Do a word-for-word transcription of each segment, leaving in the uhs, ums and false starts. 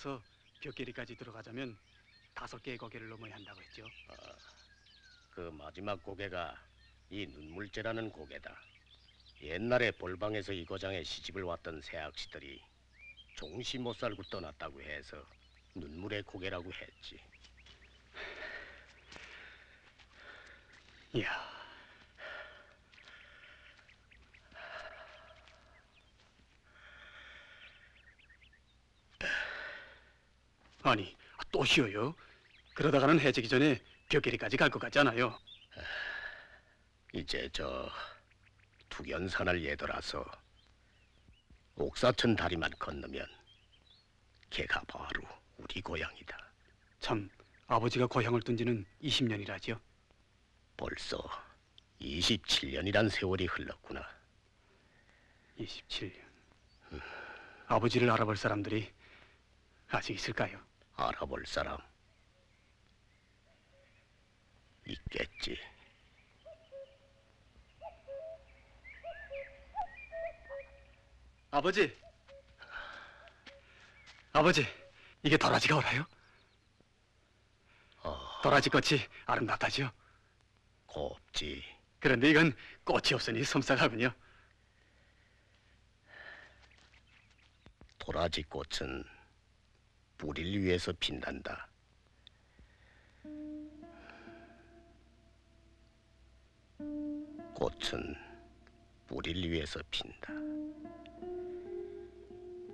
그래서 벽계리까지 들어가자면 다섯 개의 거개를 넘어야 한다고 했죠. 아, 그 마지막 고개가 이 눈물재라는 고개다. 옛날에 볼방에서 이 고장에 시집을 왔던 새악시들이 종시 못 살고 떠났다고 해서 눈물의 고개라고 했지. 이야. 아니, 또 쉬어요? 그러다가는 해지기 전에 벽계리까지 갈 것 같지 않아요? 이제 저 두견산을 예돌아서 옥사천 다리만 건너면 걔가 바로 우리 고향이다. 참, 아버지가 고향을 둔 지는 이십 년이라지요? 벌써 이십칠 년이란 세월이 흘렀구나. 이십칠 년. 음. 아버지를 알아볼 사람들이 아직 있을까요? 알아볼 사람 있겠지. 아버지, 아버지, 이게 도라지가 오라요? 어... 도라지 꽃이 아름답다지요? 곱지. 그런데 이건 꽃이 없으니 섬뜩하군요. 도라지 꽃은 뿌리를 위해서 빛난다. 꽃은 뿌리를 위해서 핀다.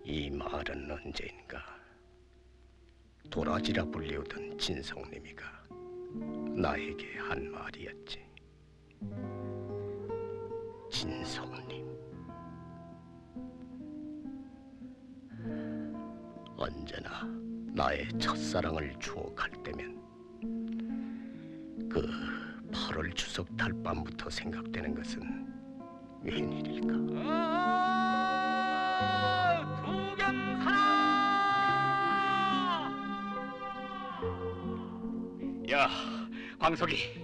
이 말은 언제인가 도라지라 불리우던 진성님이가 나에게 한 말이었지. 진성님, 언제나 나의 첫사랑을 추억할 때면 그 팔월 추석 달밤부터 생각되는 것은 웬일일까? 어, 두견산아! 야, 광석이,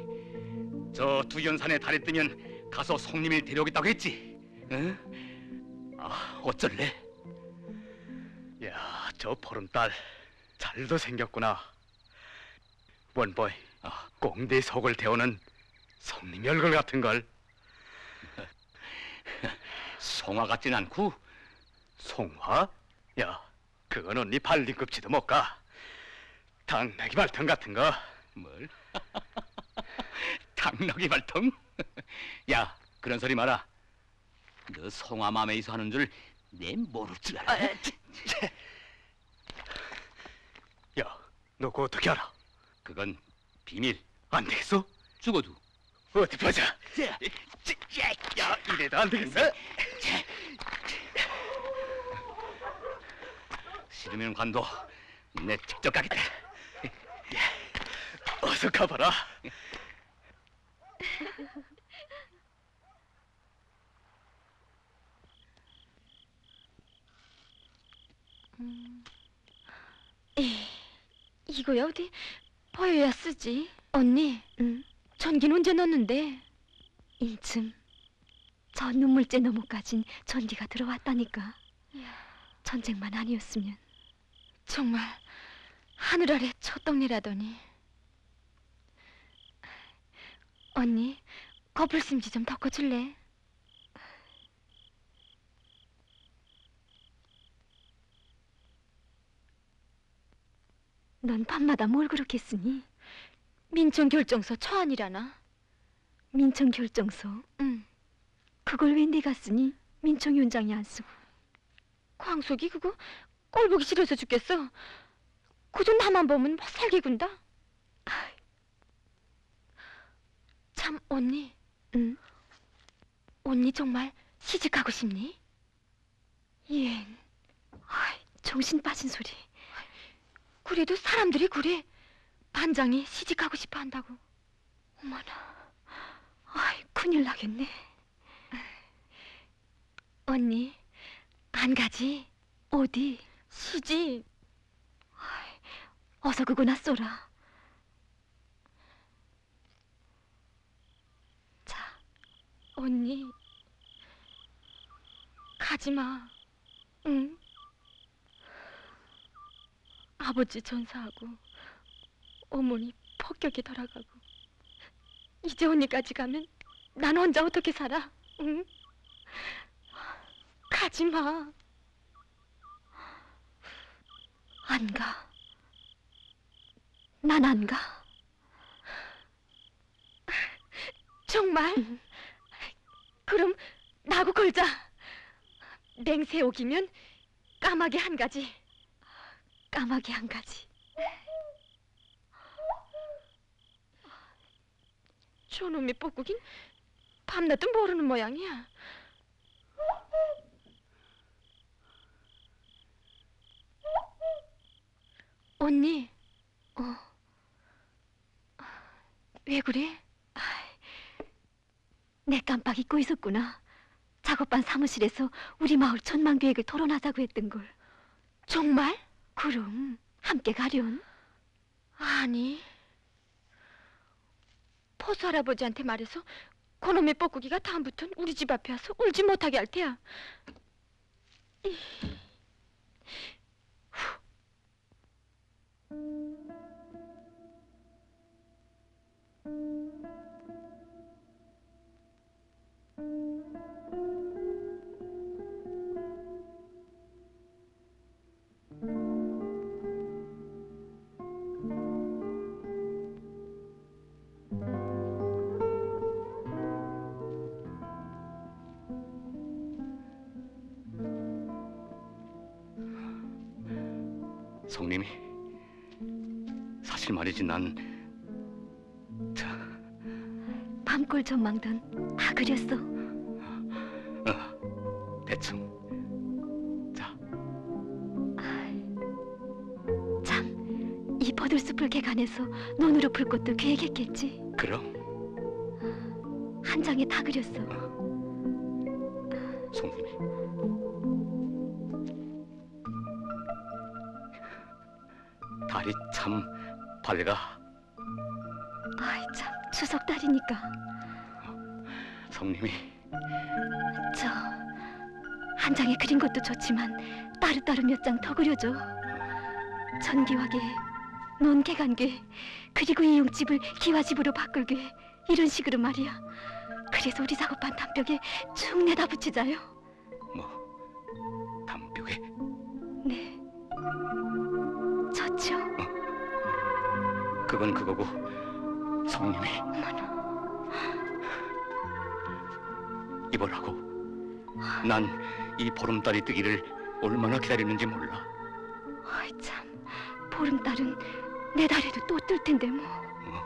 저 두견산에 달이 뜨면 가서 송님을 데려오겠다고 했지? 응? 아, 어쩔래? 야, 저 보름달 잘도 생겼구나. 원보이, 아, 꼭 내 속을 데우는 성님 얼굴 같은 걸. 송화 같진 않고. 송화? 야, 그건 언니 발림급지도 못 가. 당나귀 발톱 같은 거. 뭘? 당나귀 발톱? 야, 그런 소리 마라. 너 송화 맘에서 하는 줄 내 모를 줄 알아. 아, 야, 너 그거 어떻게 알아? 그건 비밀. 안 되겠어? 죽어도. 어디 보자. 야, 이래도 안 되겠어? 싫으면 관둬. 내 직접 가겠다. 어서 가봐라. 음. 에이, 이거야 어디 보여야 쓰지. 언니, 응? 전기는 언제 넣었는데? 이쯤 저 눈물재 너머까진 전기가 들어왔다니까. 야. 전쟁만 아니었으면 정말 하늘 아래 첫동네라더니. 언니, 거풀심지 좀 덮어줄래? 넌 밤마다 뭘 그렇게 쓰니? 민청 결정서 처안이라나? 민청 결정서? 응. 그걸 왜 네가 쓰니? 민청 위원장이 안 쓰고. 광석이 그거 꼴 보기 싫어서 죽겠어. 그저 나만 보면 못 살게 군다. 아이. 참, 언니. 응? 언니 정말 시집가고 싶니? 예. 아이, 정신 빠진 소리. 그래도 사람들이 그래. 반장이 시집가고 싶어 한다고. 어머나, 아이, 큰일 나겠네. 언니, 안 가지? 어디? 시집. 아이, 어서 그거나 쏘라. 자, 언니, 가지마. 응? 아버지 전사하고 어머니 폭격이 돌아가고 이제 언니까지 가면 난 혼자 어떻게 살아? 응? 가지마. 안 가. 난 안 가. 정말? 응. 그럼 나하고 걸자. 맹세 오기면 까마귀 한 가지. 까마귀 한 가지. 저놈의 뻐꾸긴 밤낮도 모르는 모양이야. 언니. 어. 왜 그래? 내 깜빡 잊고 있었구나. 작업반 사무실에서 우리 마을 전망 계획을 토론하자고 했던 걸. 정말? 그럼 함께 가렴. 아니. 포수 할아버지한테 말해서 그놈의 뻐꾸기가 다음부턴 우리 집 앞에 와서 울지 못하게 할 테야. 성님이 사실 말이지 난 저... 밤골 전망던 다 그렸어. 어, 대충. 자. 아, 참, 이 보들숲을 개간해서 논으로 풀 것도 계획했겠지. 그럼. 한 장에 다 그렸어. 어. 성님이. 달이 참 밝아. 아이 참, 추석 달이니까. 성님이 저 한 장에 그린 것도 좋지만 따로따로 몇 장 더 그려줘. 전기화계, 논개간계, 그리고 이용집을 기와집으로 바꿀게. 이런 식으로 말이야. 그래서 우리 작업반 담벽에 쭉 내다 붙이자요. 뭐, 담벽에? 네. 좋죠. 어, 그건 그거고 성님이 이걸 하고 난 이 보름달이 뜨기를 얼마나 기다리는지 몰라. 아이 참, 보름달은 내 달에도 또 뜰 텐데 뭐. 어.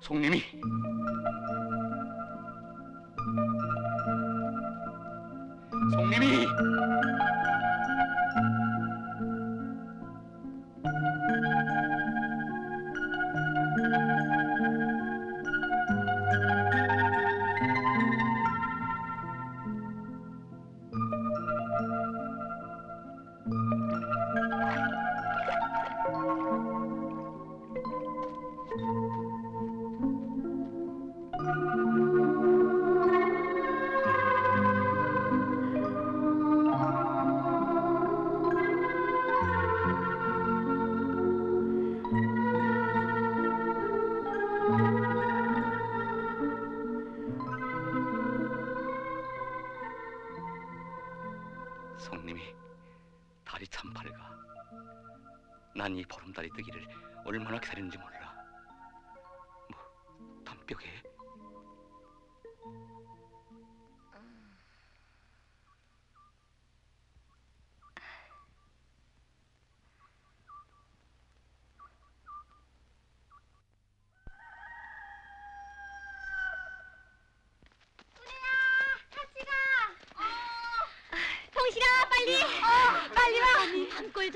성님이 성님이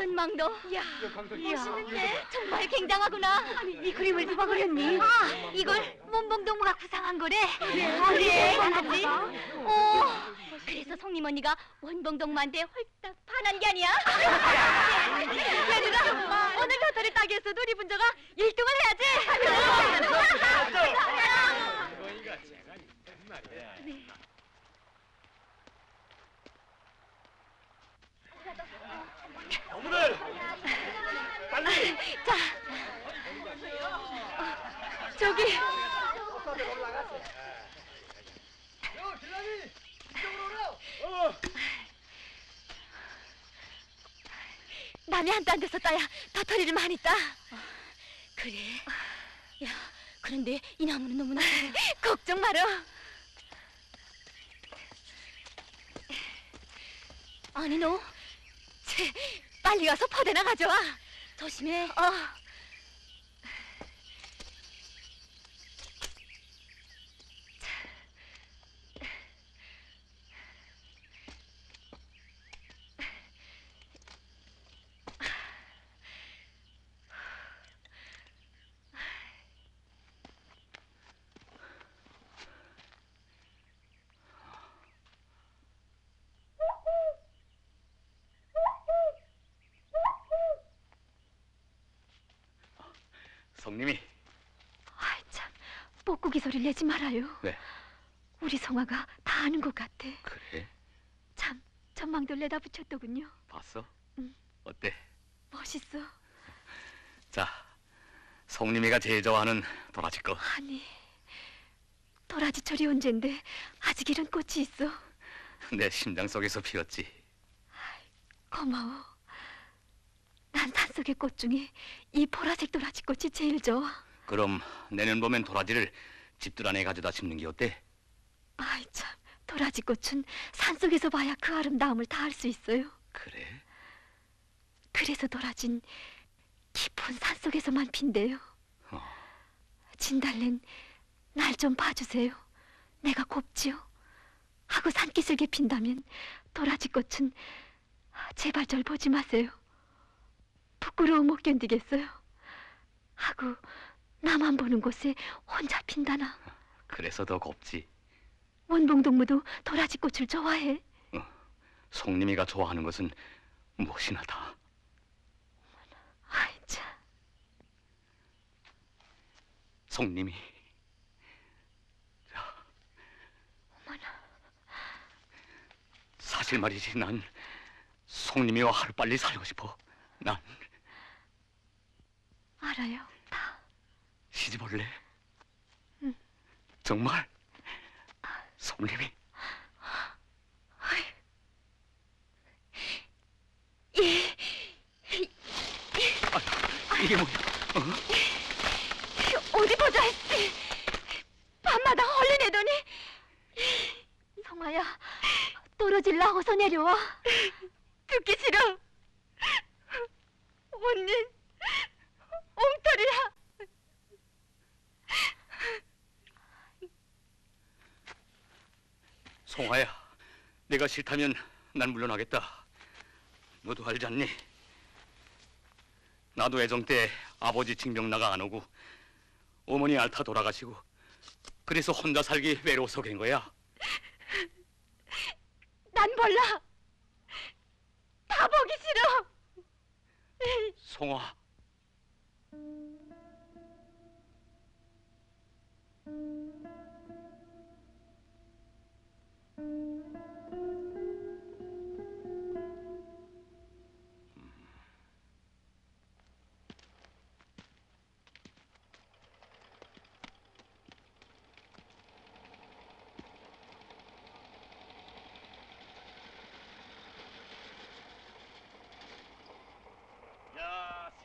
전망도. 이야, 멋있는데? 정말 굉장하구나. 아니, 이 그림을 누가 그렸니? 아, 이걸 문봉동무가 구상한 거래. 그래, 그래, 맞지? 오, 그래서 성림 언니가 원봉동무한테 홀딱 반한 게 아니야? 얘들아, 오늘 도토리 따기에서 우리 분조가 일 등을 해야지. 네. 오늘 밤이 한도 안 돼서 따야 도토리를 많이 따. 어, 그래? 야, 그런데 이 나무는 너무나 걱정 마라. 아니 너 쟤, 빨리 가서 포대나 가져와. 조심해. 어. 성님이. 아이 참, 뻐꾸기 소리를 내지 말아요. 네. 우리 성화가 다 아는 것 같아. 그래? 참, 전망도 내다 붙였더군요. 봤어? 응. 어때? 멋있어. 자, 성님이가 제일 좋아하는 도라지 꽃. 아니, 도라지철이 언젠데 아직 이런 꽃이 있어. 내 심장 속에서 피었지. 아이, 고마워. 난 산속의 꽃 중에 이 보라색 도라지 꽃이 제일 좋아. 그럼 내년 봄엔 도라지를 집들 안에 가져다 심는 게 어때? 아이 참, 도라지 꽃은 산속에서 봐야 그 아름다움을 다 알 수 있어요. 그래? 그래서 도라진 깊은 산속에서만 핀대요. 어. 진달랜 날 좀 봐주세요. 내가 곱지요? 하고 산기슭에 핀다면 도라지 꽃은 제발 절 보지 마세요. 부끄러움 못 견디겠어요. 하고 나만 보는 곳에 혼자 핀다나. 그래서 더 곱지. 원봉 동무도 도라지 꽃을 좋아해. 어, 송님이가 좋아하는 것은 무엇이나 다. 아이 참. 송님이. 어머나. 사실 말이지, 난 송님이와 하루빨리 살고 싶어. 난. 알아요, 다. 시집 올래? 응. 정말? 송림이? 예. 아, 이게 뭐야? 어? 어디 보자 했지. 밤마다 헐리내더니. 성화야, 떨어질라 어서 내려와. 듣기 싫어. 언니. 엉터리야. 송아야, 내가 싫다면 난 물러나겠다. 너도 알지 않니? 나도 애정 때 아버지 징병나가 안 오고 어머니 앓다 돌아가시고 그래서 혼자 살기 외로워서 된 거야. 난 몰라. 다 보기 싫어. 송아.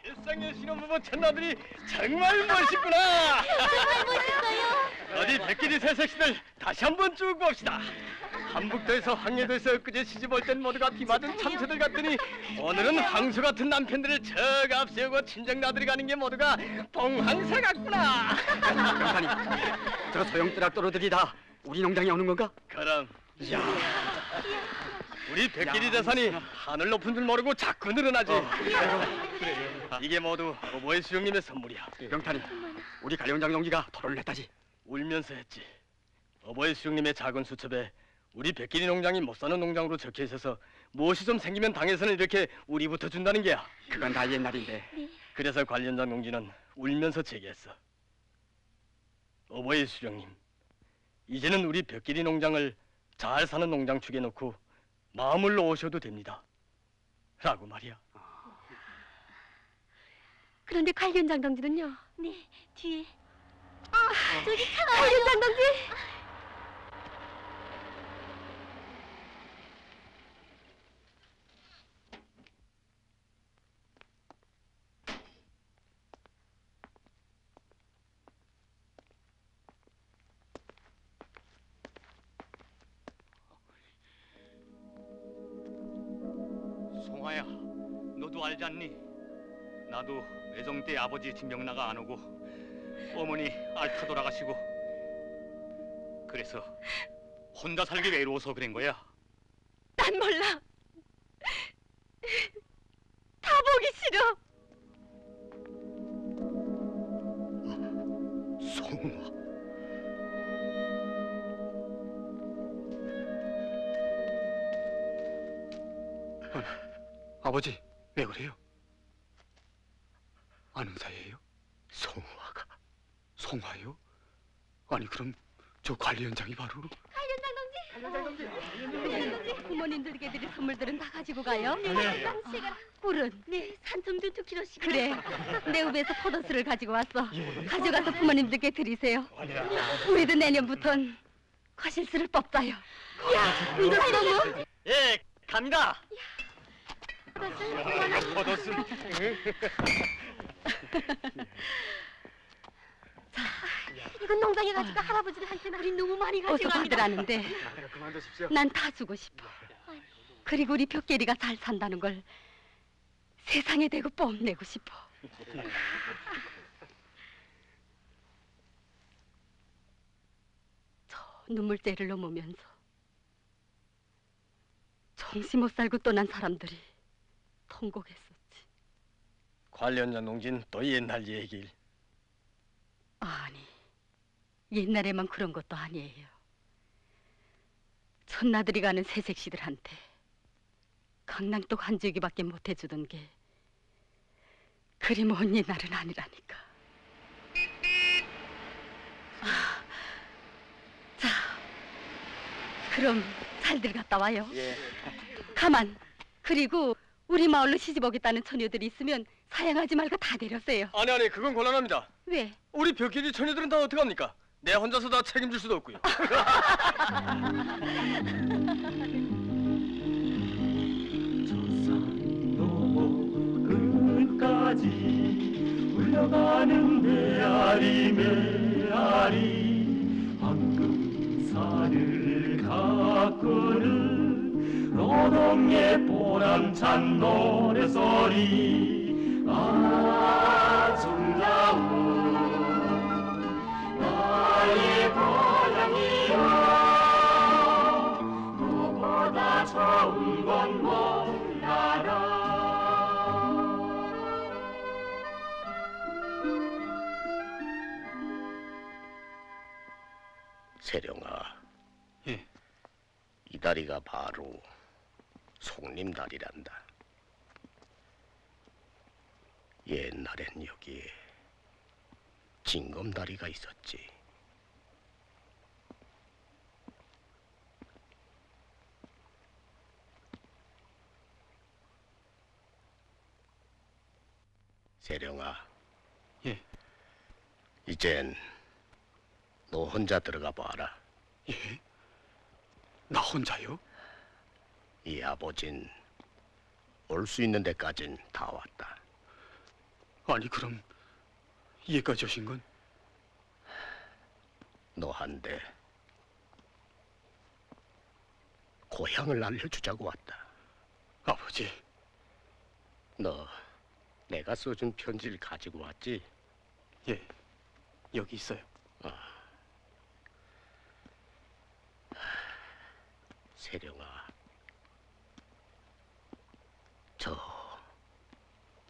세상에 신혼부부 촌나들이 정말 멋있구나. 정말 멋있어요. 어디 벽계리 새색시들 다시 한번 쭉 봅시다. 한북도에서 황해도에서 엊그제 시집올 땐 모두가 비맞은 참새들 같더니 오늘은 황소 같은 남편들을 척 앞세우고 친정나들이 가는 게 모두가 봉황새 같구나. 강사님, 저 소용뜰할 또로들이 다 우리 농장에 오는 건가? 그럼. 이야. 우리 벽계리 재산이 하늘 높은 줄 모르고 자꾸 늘어나지. 어, 그래요. 이게 모두 오버의 수영님의 선물이야. 병탄이, 우리 관련장 동기가 토론을 했다지. 울면서 했지. 어버이 수영님의 작은 수첩에 우리 벽계리 농장이 못 사는 농장으로 적혀 있어서 무엇이 좀 생기면 당에서는 이렇게 우리부터 준다는 게야. 그건 다 옛날인데. 그래서 관련장 동기는 울면서 제기했어. 어버이 수영님, 이제는 우리 벽계리 농장을 잘 사는 농장 축에 놓고 마음을 놓으셔도 됩니다. 라고 말이야. 그런데 관련장 동지는요? 네, 뒤에. 아, 어. 저기 차가 와요. 관련장 동지! 나도 알지 않니? 나도 외정 때 아버지 진명나가 안 오고 어머니 알타 돌아가시고 그래서 혼자 살기 외로워서 그런 거야. 난 몰라. 다 보기 싫어. 송화. 아버지, 왜 그래요? 아는 사이예요? 송화가. 송화요? 아니 그럼 저 관리 현장이 바로... 관련장 동지! 관련장 동지! 부모님들에게 드릴 선물들은 다 가지고 가요. 꿀은? 네, 산삼도 두 킬로씩. 그래, 내 읍에서 포도수를 가지고 왔어. 가져가서 부모님들께 드리세요. 우리도 내년부턴 과실수를 뽑자요. 야, 이럴 너무? 예, 갑니다! 포도수! 자, 이건 농장에 가지고 어. 할아버지한테는 우리 너무 많이 가져가더라는데 난 다 주고 싶어. 아니. 그리고 우리 벽계리가 잘 산다는 걸 세상에 대고 뽐내고 싶어. 저 눈물재를 넘으면서 정신 못 살고 떠난 사람들이 통곡했었지. 관련자 농진 또 옛날 얘기일. 아니, 옛날에만 그런 것도 아니에요. 천나들이 가는 새색시들한테 강낭떡 한 줄기밖에 못 해주던 게 그리 먼 옛날은 아니라니까. 아, 자, 그럼 잘들 갔다 와요. 예. 가만, 그리고 우리 마을로 시집 오겠다는 처녀들이 있으면 사양하지 말고 다 데려세요. 아니 아니 그건 곤란합니다. 왜? 우리 벽계리 처녀들은 다 어떻게 합니까? 내 혼자서 다 책임질 수도 없고요. 저산 넘어 끝까지 울려가는 메아리 메아리 황금산을 가꾸는 노동의 보람찬 노래소리 아름다운 나의 고향이여 너보다 좋은 건 몰라라. 세령아, 예. 이 다리가 바로 송림 다리란다. 옛날엔 여기에 징검다리가 있었지. 세령아, 예. 이젠 너 혼자 들어가 봐라. 예? 나 혼자요? 이 아버진 올 수 있는 데까진 다 왔다. 아니 그럼 얘까지 오신 건? 너한테 고향을 알려주자고 왔다. 아버지, 너 내가 써준 편지를 가지고 왔지? 예, 여기 있어요. 어. 세령아, 저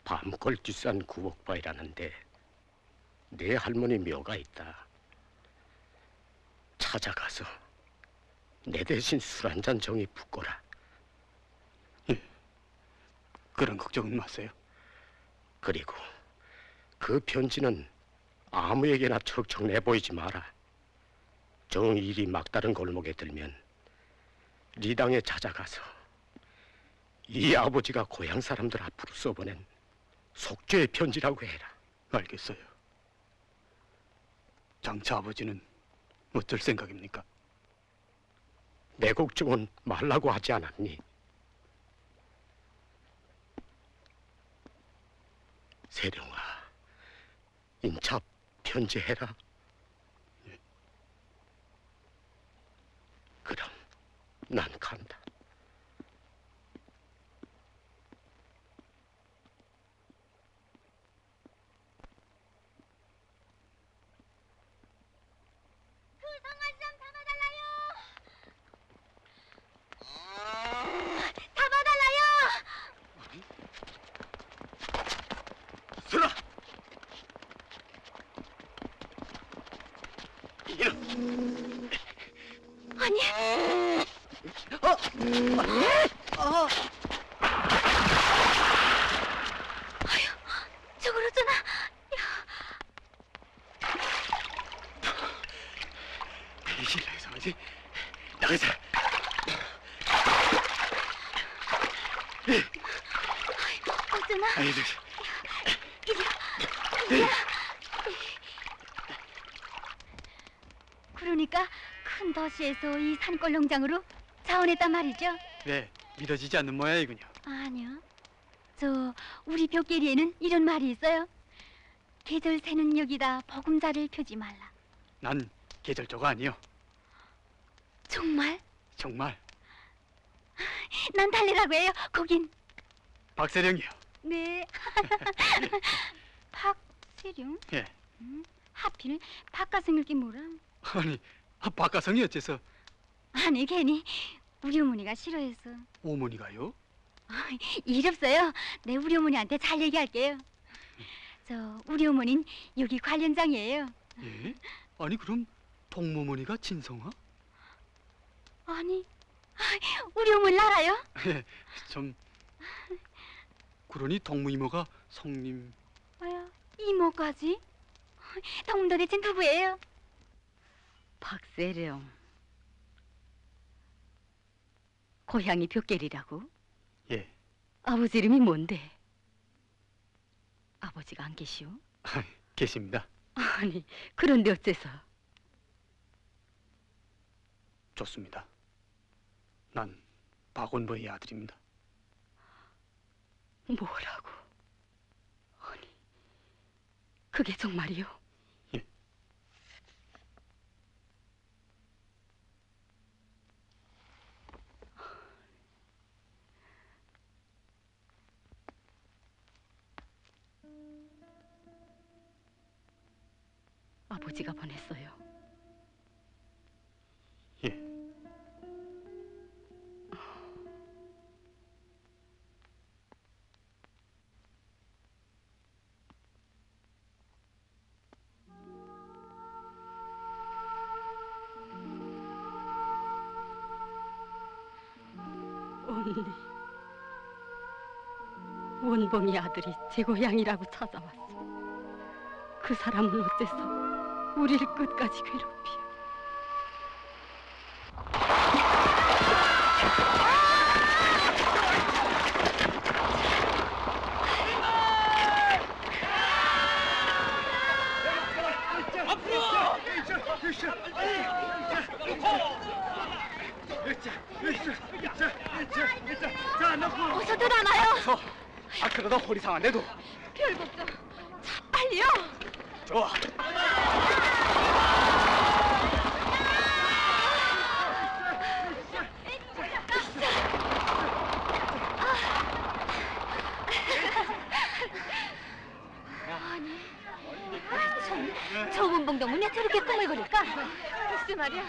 밤골 뒷산 구옥바위라는데 네 할머니 묘가 있다. 찾아가서 내 대신 술 한 잔 정이 붓거라. 예, 그런 걱정은 마세요. 그리고 그 편지는 아무에게나 척척 내보이지 마라. 정 일이 막다른 골목에 들면 리당에 찾아가서 이 아버지가 고향 사람들 앞으로 써보낸 속죄의 편지라고 해라. 알겠어요. 장차 아버지는 어쩔 생각입니까? 내 걱정은 말라고 하지 않았니? 세령아, 인차 편지해라. 예. 그럼 난 간다. 음. 어. 아유, 저걸 어쩌나. 이 실내에서 하지? 나가자. 어쩌나? 아니, 이리 와. 그러니까 큰 도시에서 이 산골농장으로 자원했단 말이죠? 네, 믿어지지 않는 모양이군요. 아니요. 저 우리 벽계리에는 이런 말이 있어요. 계절 새는 여기다 버금자를 펴지 말라. 난 계절조가 아니요. 정말? 정말. 난 달래라고 해요. 거긴 박세령이요. 네. 박세령? 예. 음, 하필 박가성일 게 뭐라? 아니, 박가성이 어째서? 아니, 괜히 우리 어머니가 싫어해서. 어머니가요? 아, 일 없어요. 내 우리 어머니한테 잘 얘기할게요. 저 우리 어머니는 여기 관련장이에요. 예? 아니, 그럼 동무어머니가 진성아? 아니, 우리 어머니 알아요? 예, 좀... 그러니 동무 이모가 성님... 뭐야, 이모까지? 동무 도대체 누구예요? 박세령. 고향이 벽계리라고? 예. 아버지 이름이 뭔데? 아버지가 안 계시오? 아, 계십니다. 아니, 그런데 어째서? 좋습니다. 난 박원봉의 아들입니다. 뭐라고? 아니, 그게 정말이요? 아버지가 보냈어요. 예. 언니, 원봉이 아들이 제 고향이라고 찾아왔어. 그 사람은 어째서? 우리를 끝까지 괴롭히어. 어서 들어나요. 아, 그러다 허리 상한데도. 별 걱정. 자, 빨리요. 좋아. 동문에 저렇게 꾸물거릴까? 글쎄 말이야.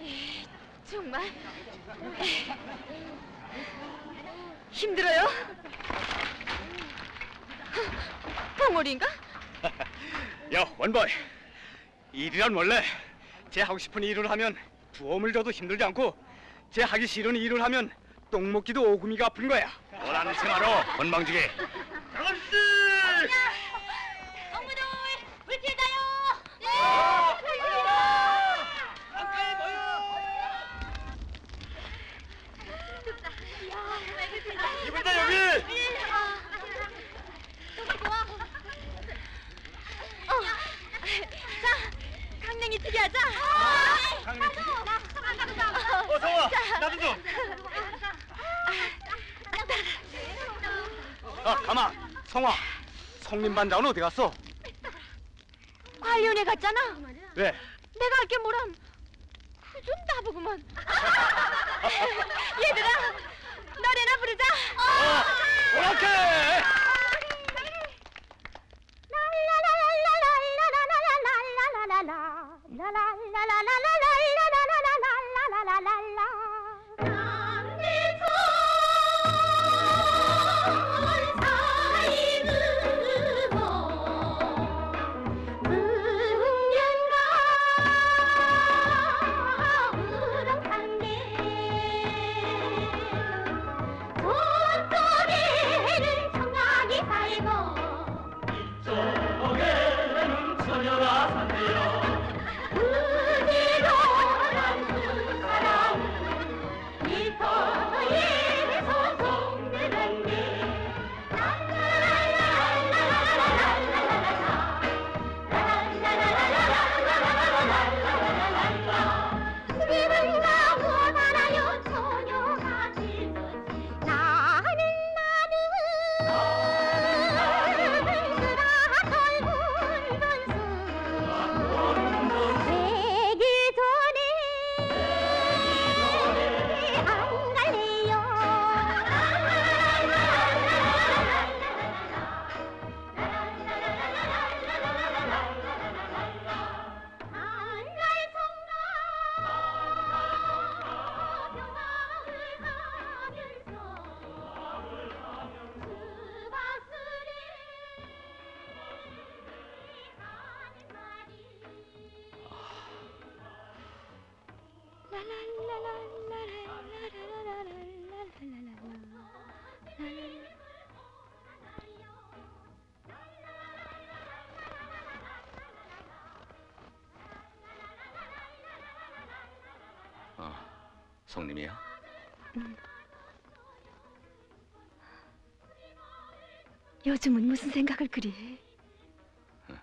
에이, 정말. 에이, 힘들어요? 봉오리인가? 야, 원보이. 일이란 원래 제 하고 싶은 일을 하면 부엄을 줘도 힘들지 않고, 제 하기 싫은 일을 하면 똥 먹기도 오구미가 아픈 거야. 뭐라는 채 말어, 건방지게. 성화, 성림 반장은 어디 갔어? 관련에 갔잖아. 왜? 내가 할게 뭐람. 그좀 나보구만. 얘들아, 노래나 부르자. 어, 오케이. 아, 성님이야? 응. 요즘은 무슨 생각을 그리 해?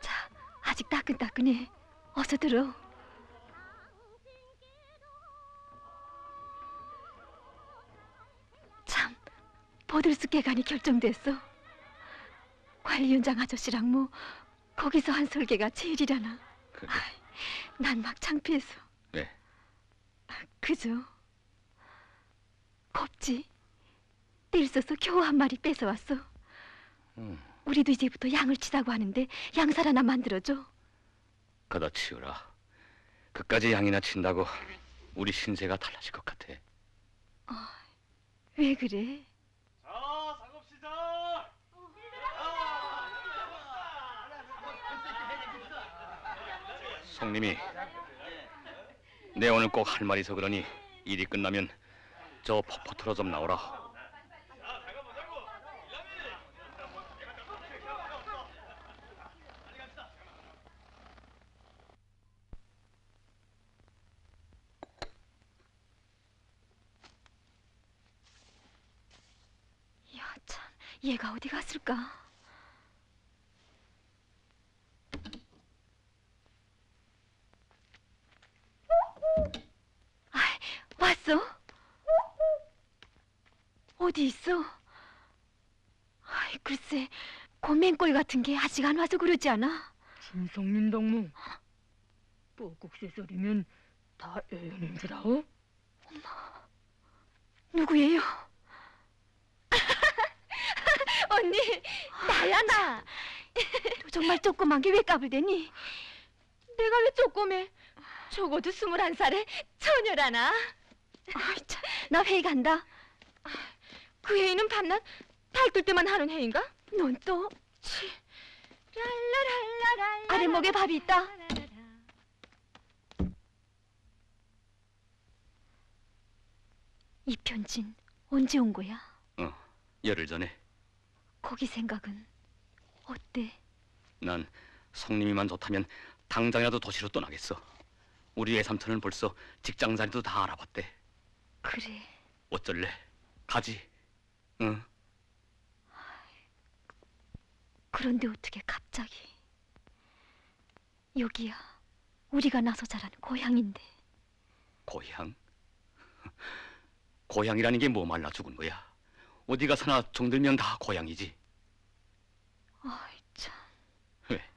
자, 아직 따끈따끈해. 어서 들어. 참, 보들숲 개간이 결정됐어. 관리위원장 아저씨랑 뭐 거기서 한 설계가 제일이라나. 그래. 난 막 창피해서. 왜? 아, 그죠. 곱지. 떼를 써서 겨우 한 마리 뺏어왔어. 음. 우리도 이제부터 양을 치자고 하는데 양살 하나 만들어줘. 거다 치우라. 그까지 양이나 친다고 우리 신세가 달라질 것 같아. 어, 왜 그래? 성님이, 내 오늘 꼭 할 말이서 그러니 일이 끝나면 저 퍼포트로 좀 나오라. 야, 참, 얘가 어디 갔을까? 어디 있어? 아이, 글쎄, 고맹꼴 같은 게 아직 안 와서 그러지 않아? 진성님 동무, 뻐국새 소리면 다 애연인 줄 아오? 엄마, 누구예요? 언니, 나야 나. 너 정말 조그만 게 왜 까불대니? 내가 왜 조그매? 적어도 스물한 살에 처녀라나. 아이, 참, 나 회의 간다. 그 회의는 밤낮 달뜰 때만 하는 회의인가? 넌 또? 치. 아랫목에 밥이 있다. 이 편지는 언제 온 거야? 어, 열흘 전에. 거기 생각은 어때? 난 성님이만 좋다면 당장이라도 도시로 떠나겠어. 우리 외삼촌은 벌써 직장 자리도 다 알아봤대. 그래. 어쩔래? 가지. 응. 그런데 어떻게 갑자기? 여기야 우리가 나서 자란 고향인데. 고향? 고향이라는 게 뭐 말라 죽은 거야. 어디 가서나 종들면 다 고향이지. 아이, 참. 왜?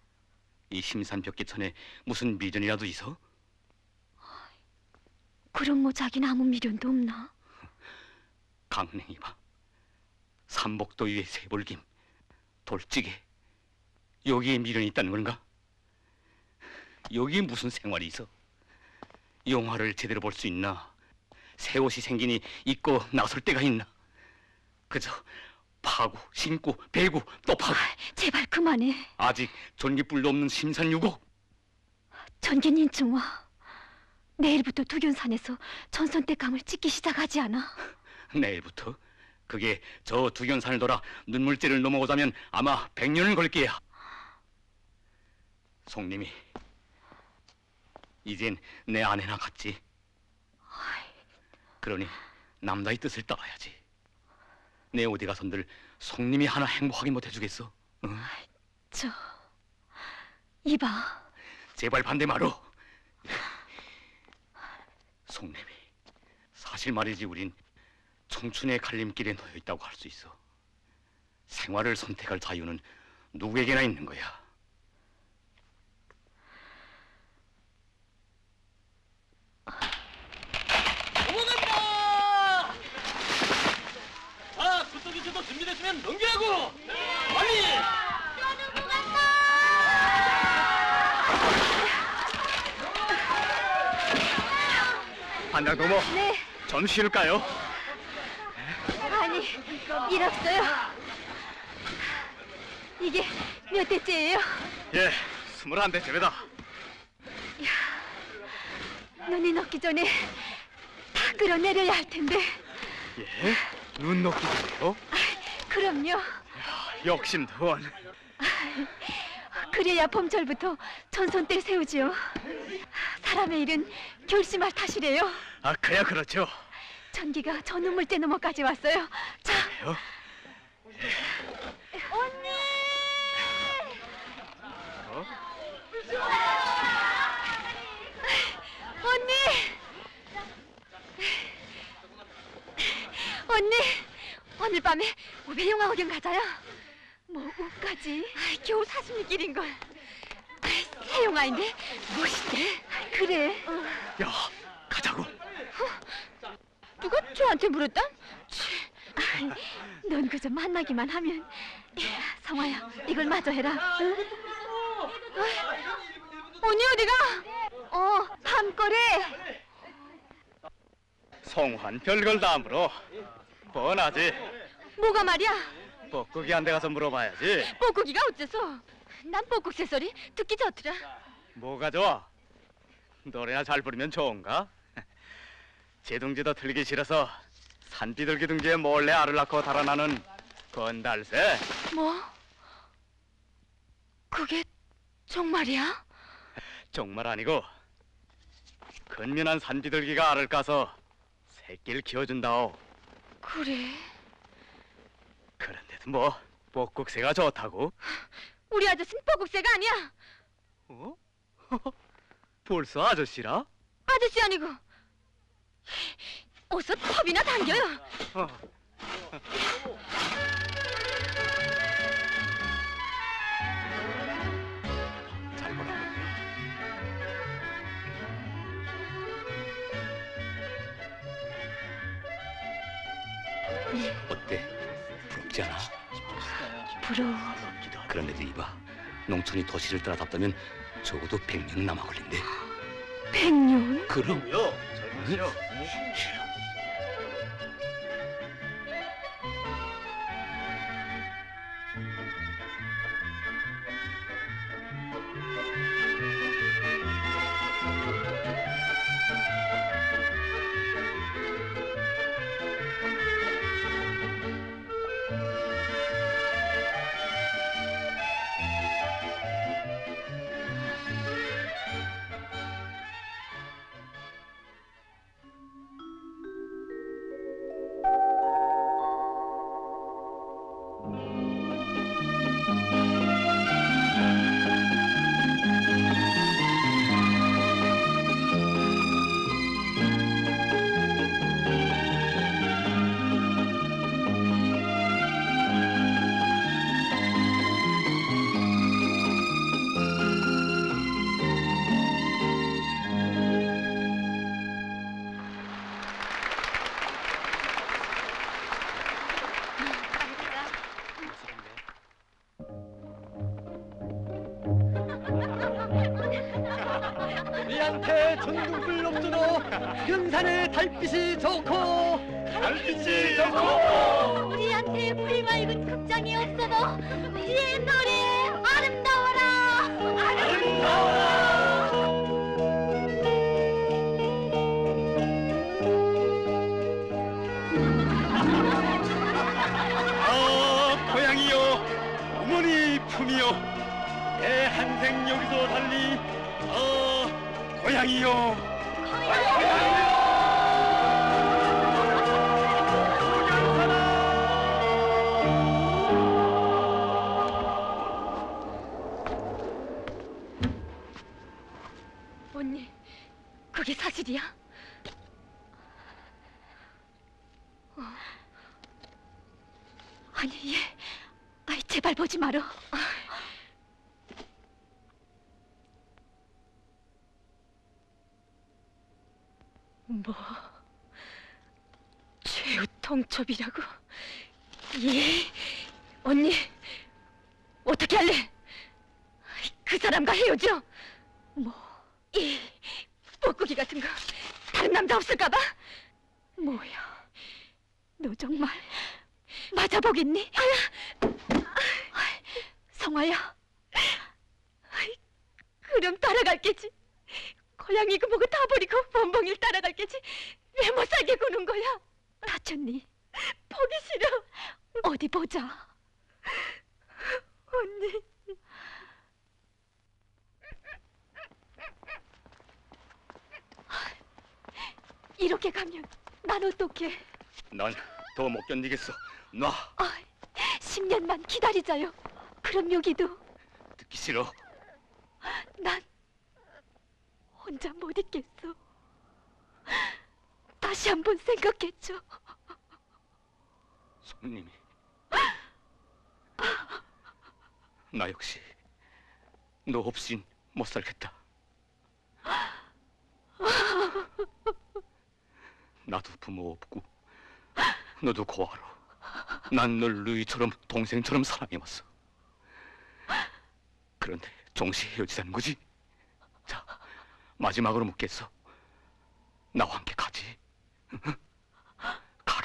이 심산 벽계천에 무슨 미련이라도 있어? 그럼 뭐 자기는 아무 미련도 없나? 강냉이 봐. 삼복도 위에 세볼김, 돌찌개, 여기에 미련이 있다는 건가? 여기에 무슨 생활이 있어? 영화를 제대로 볼 수 있나? 새 옷이 생기니 입고 나설 때가 있나? 그저 파고, 신고, 베고, 또 파고. 아, 제발 그만해. 아직 전기불도 없는 심산유고. 전기는 인충화. 내일부터 두견산에서 전선대감을 찍기 시작하지 않아? 내일부터? 그게 저 두견산을 돌아 눈물재를 넘어오자면 아마 백 년을 걸게야. 송님이, 이젠 내 아내나 같지. 그러니 남자의 뜻을 따라야지. 내 어디 가선들 송님이 하나 행복하게 못 해주겠어? 응? 저... 이봐. 제발 반대 말어. 송님이, 사실 말이지 우린 청춘의 갈림길에 놓여 있다고 할 수 있어. 생활을 선택할 자유는 누구에게나 있는 거야. 오늘이다! 자, 구석기지도 준비됐으면 넘기라고! 네! 빨리! 저는 부간다! 반장 도모, 네. 전 쉴까요? 일 없어요. 이게 몇 대째예요? 예, 스물한 대쯤이다. 야, 눈이 녹기 전에 다 끌어내려야 할 텐데. 예? 눈 녹기 전에요? 아, 그럼요. 야, 욕심도원. 아, 그래야 봄철부터 전손때 세우지요. 사람의 일은 결심할 탓이래요. 아, 그야 그렇죠. 전기가 저 눈물재 너머까지 왔어요. 자. 그래요? 예. 언니! 어? 언니! 언니! 오늘 밤에 오베 영화 구경 가자요. 뭐 옷까지? 아이, 겨우 사슴이길인걸. 새 영화인데 멋있대. 그래. 어. 야, 가자고. 어? 누가 저한테 물었다? 넌 그저 만나기만 하면. 성화야, 이걸 마저 해라. 응? 어? 언니 어디가? 어, 밤거래. 송환 별걸 다음으로 뻔하지. 뭐가 말이야? 뻐꾸기한테 가서 물어봐야지. 뻐꾸기가 어째서? 난 뻐꾹 새소리 듣기 좋더라. 뭐가 좋아? 노래나 잘 부르면 좋은가? 제둥지도 틀기 싫어서 산비둘기 둥지에 몰래 알을 낳고 달아나는 건달새. 뭐? 그게 정말이야? 정말 아니고 근면한 산비둘기가 알을 까서 새끼를 키워준다오. 그래? 그런데도 뭐 뻐꾹새가 좋다고? 우리 아저씨는 뻐국새가 아니야. 어? 벌써 아저씨라? 아저씨 아니고 어서 컵이나 당겨요. 어. 잘 보라고. 어때? 부럽지 않아? 부러워. 그런데도 이봐, 농촌이 도시를 따라잡다면 적어도 백 년은 남아 걸린대. 백 년? 그럼요. 젊으시오. 이라고? 예, 언니 어떻게 할래? 그 사람과 헤어져? 뭐? 이 뻐꾸기 같은 거 다른 남자 없을까봐? 뭐야? 너 정말 맞아보겠니? 아야, 성화야, 그럼 따라갈게지. 고양이고 뭐고 다 버리고 범봉이를 따라갈게지. 왜 못 살게 구는 거야? 다쳤니? 보기 싫어. 어디 보자. 언니. 이렇게 가면 난 어떡해? 난 더 못 견디겠어. 놔. 아, 십 년만 기다리자요. 그럼 여기도. 듣기 싫어. 난 혼자 못 있겠어. 다시 한번 생각했죠. 손님이. 나 역시 너 없인 못 살겠다. 나도 부모 없고 너도 고아로 난 널 누이처럼 동생처럼 사랑해왔어. 그런데 동시에 헤어지자는 거지? 자, 마지막으로 묻겠어. 나와 함께 가지? 응?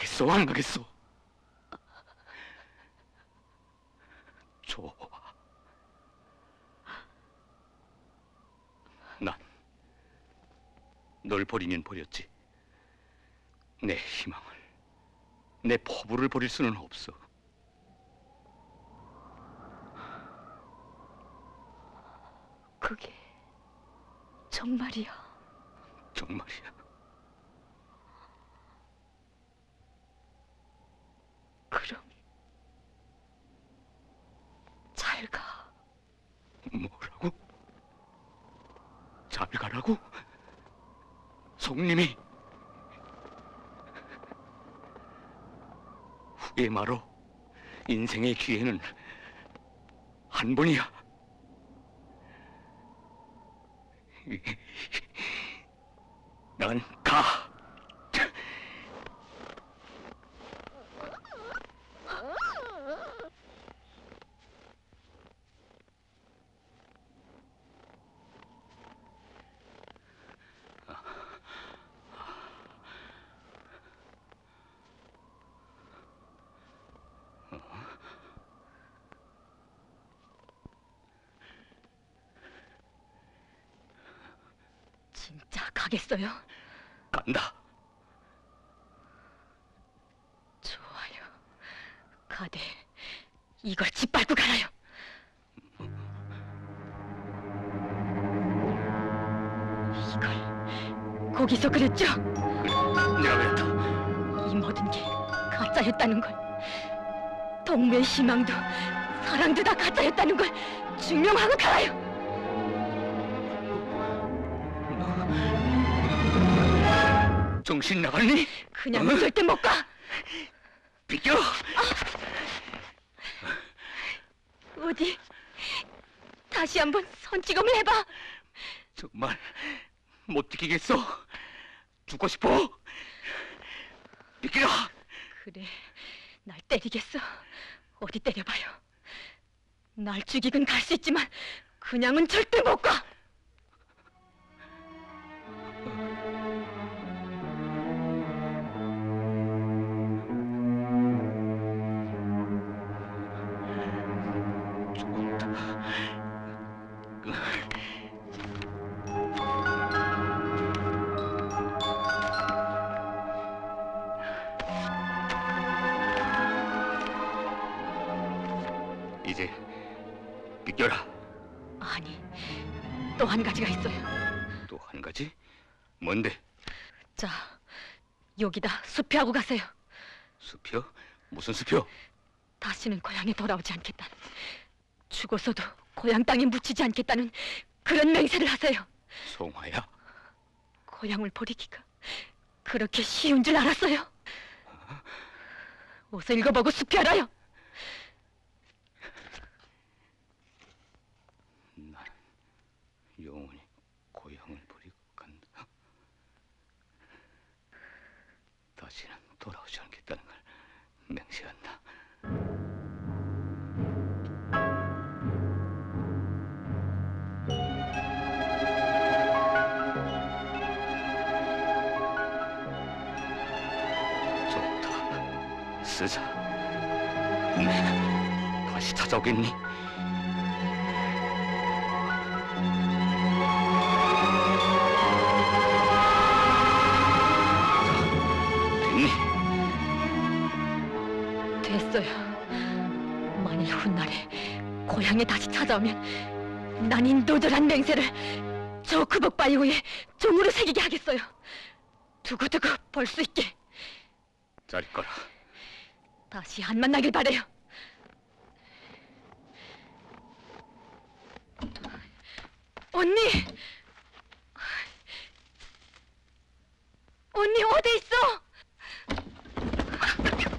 가겠어? 안 가겠어? 좋아. 난 널 버리면 버렸지. 내 희망을, 내 포부를 버릴 수는 없어. 그게 정말이야? 정말이야. 그럼 잘 가. 뭐라고? 잘 가라고? 송님이 후회 말어. 인생의 기회는 한 번이야. 난 가. 가겠어요? 간다. 좋아요. 가대. 이걸 짓밟고 가라요. 이걸 거기서 그랬죠? 내가 그랬다. 이 모든 게 가짜였다는 걸, 동무의 희망도 사랑도 다 가짜였다는 걸 증명하고 가라요. 정신 나갔니? 그냥 어? 절대 못 가! 비켜! 어? 어디? 다시 한번 손찌검을 해봐! 정말 못 지키겠어? 죽고 싶어? 비켜! 그래, 날 때리겠어. 어디 때려봐요. 날 죽이긴 갈 수 있지만 그냥은 절대 못 가! 여기다 수표하고 가세요. 수표? 무슨 수표? 다시는 고향에 돌아오지 않겠다는, 죽어서도 고향 땅에 묻히지 않겠다는 그런 맹세를 하세요. 송화야? 고향을 버리기가 그렇게 쉬운 줄 알았어요? 어서 읽어보고 수표하라요. 나는 영원히 고향을 버리고 간다. 다시는 돌아오지 않겠다는 걸 맹세한다. 좋다. 쓰자. 내가 다시 찾아오겠니? 없어요. 만일 훗날에 고향에 다시 찾아오면 난 이 노절한 맹세를 저 그복 바위호에 종으로 새기게 하겠어요. 두고두고 볼 수 있게. 잘 있거라. 다시 안 만나길 바래요. 언니! 언니 어디 있어? 언니야!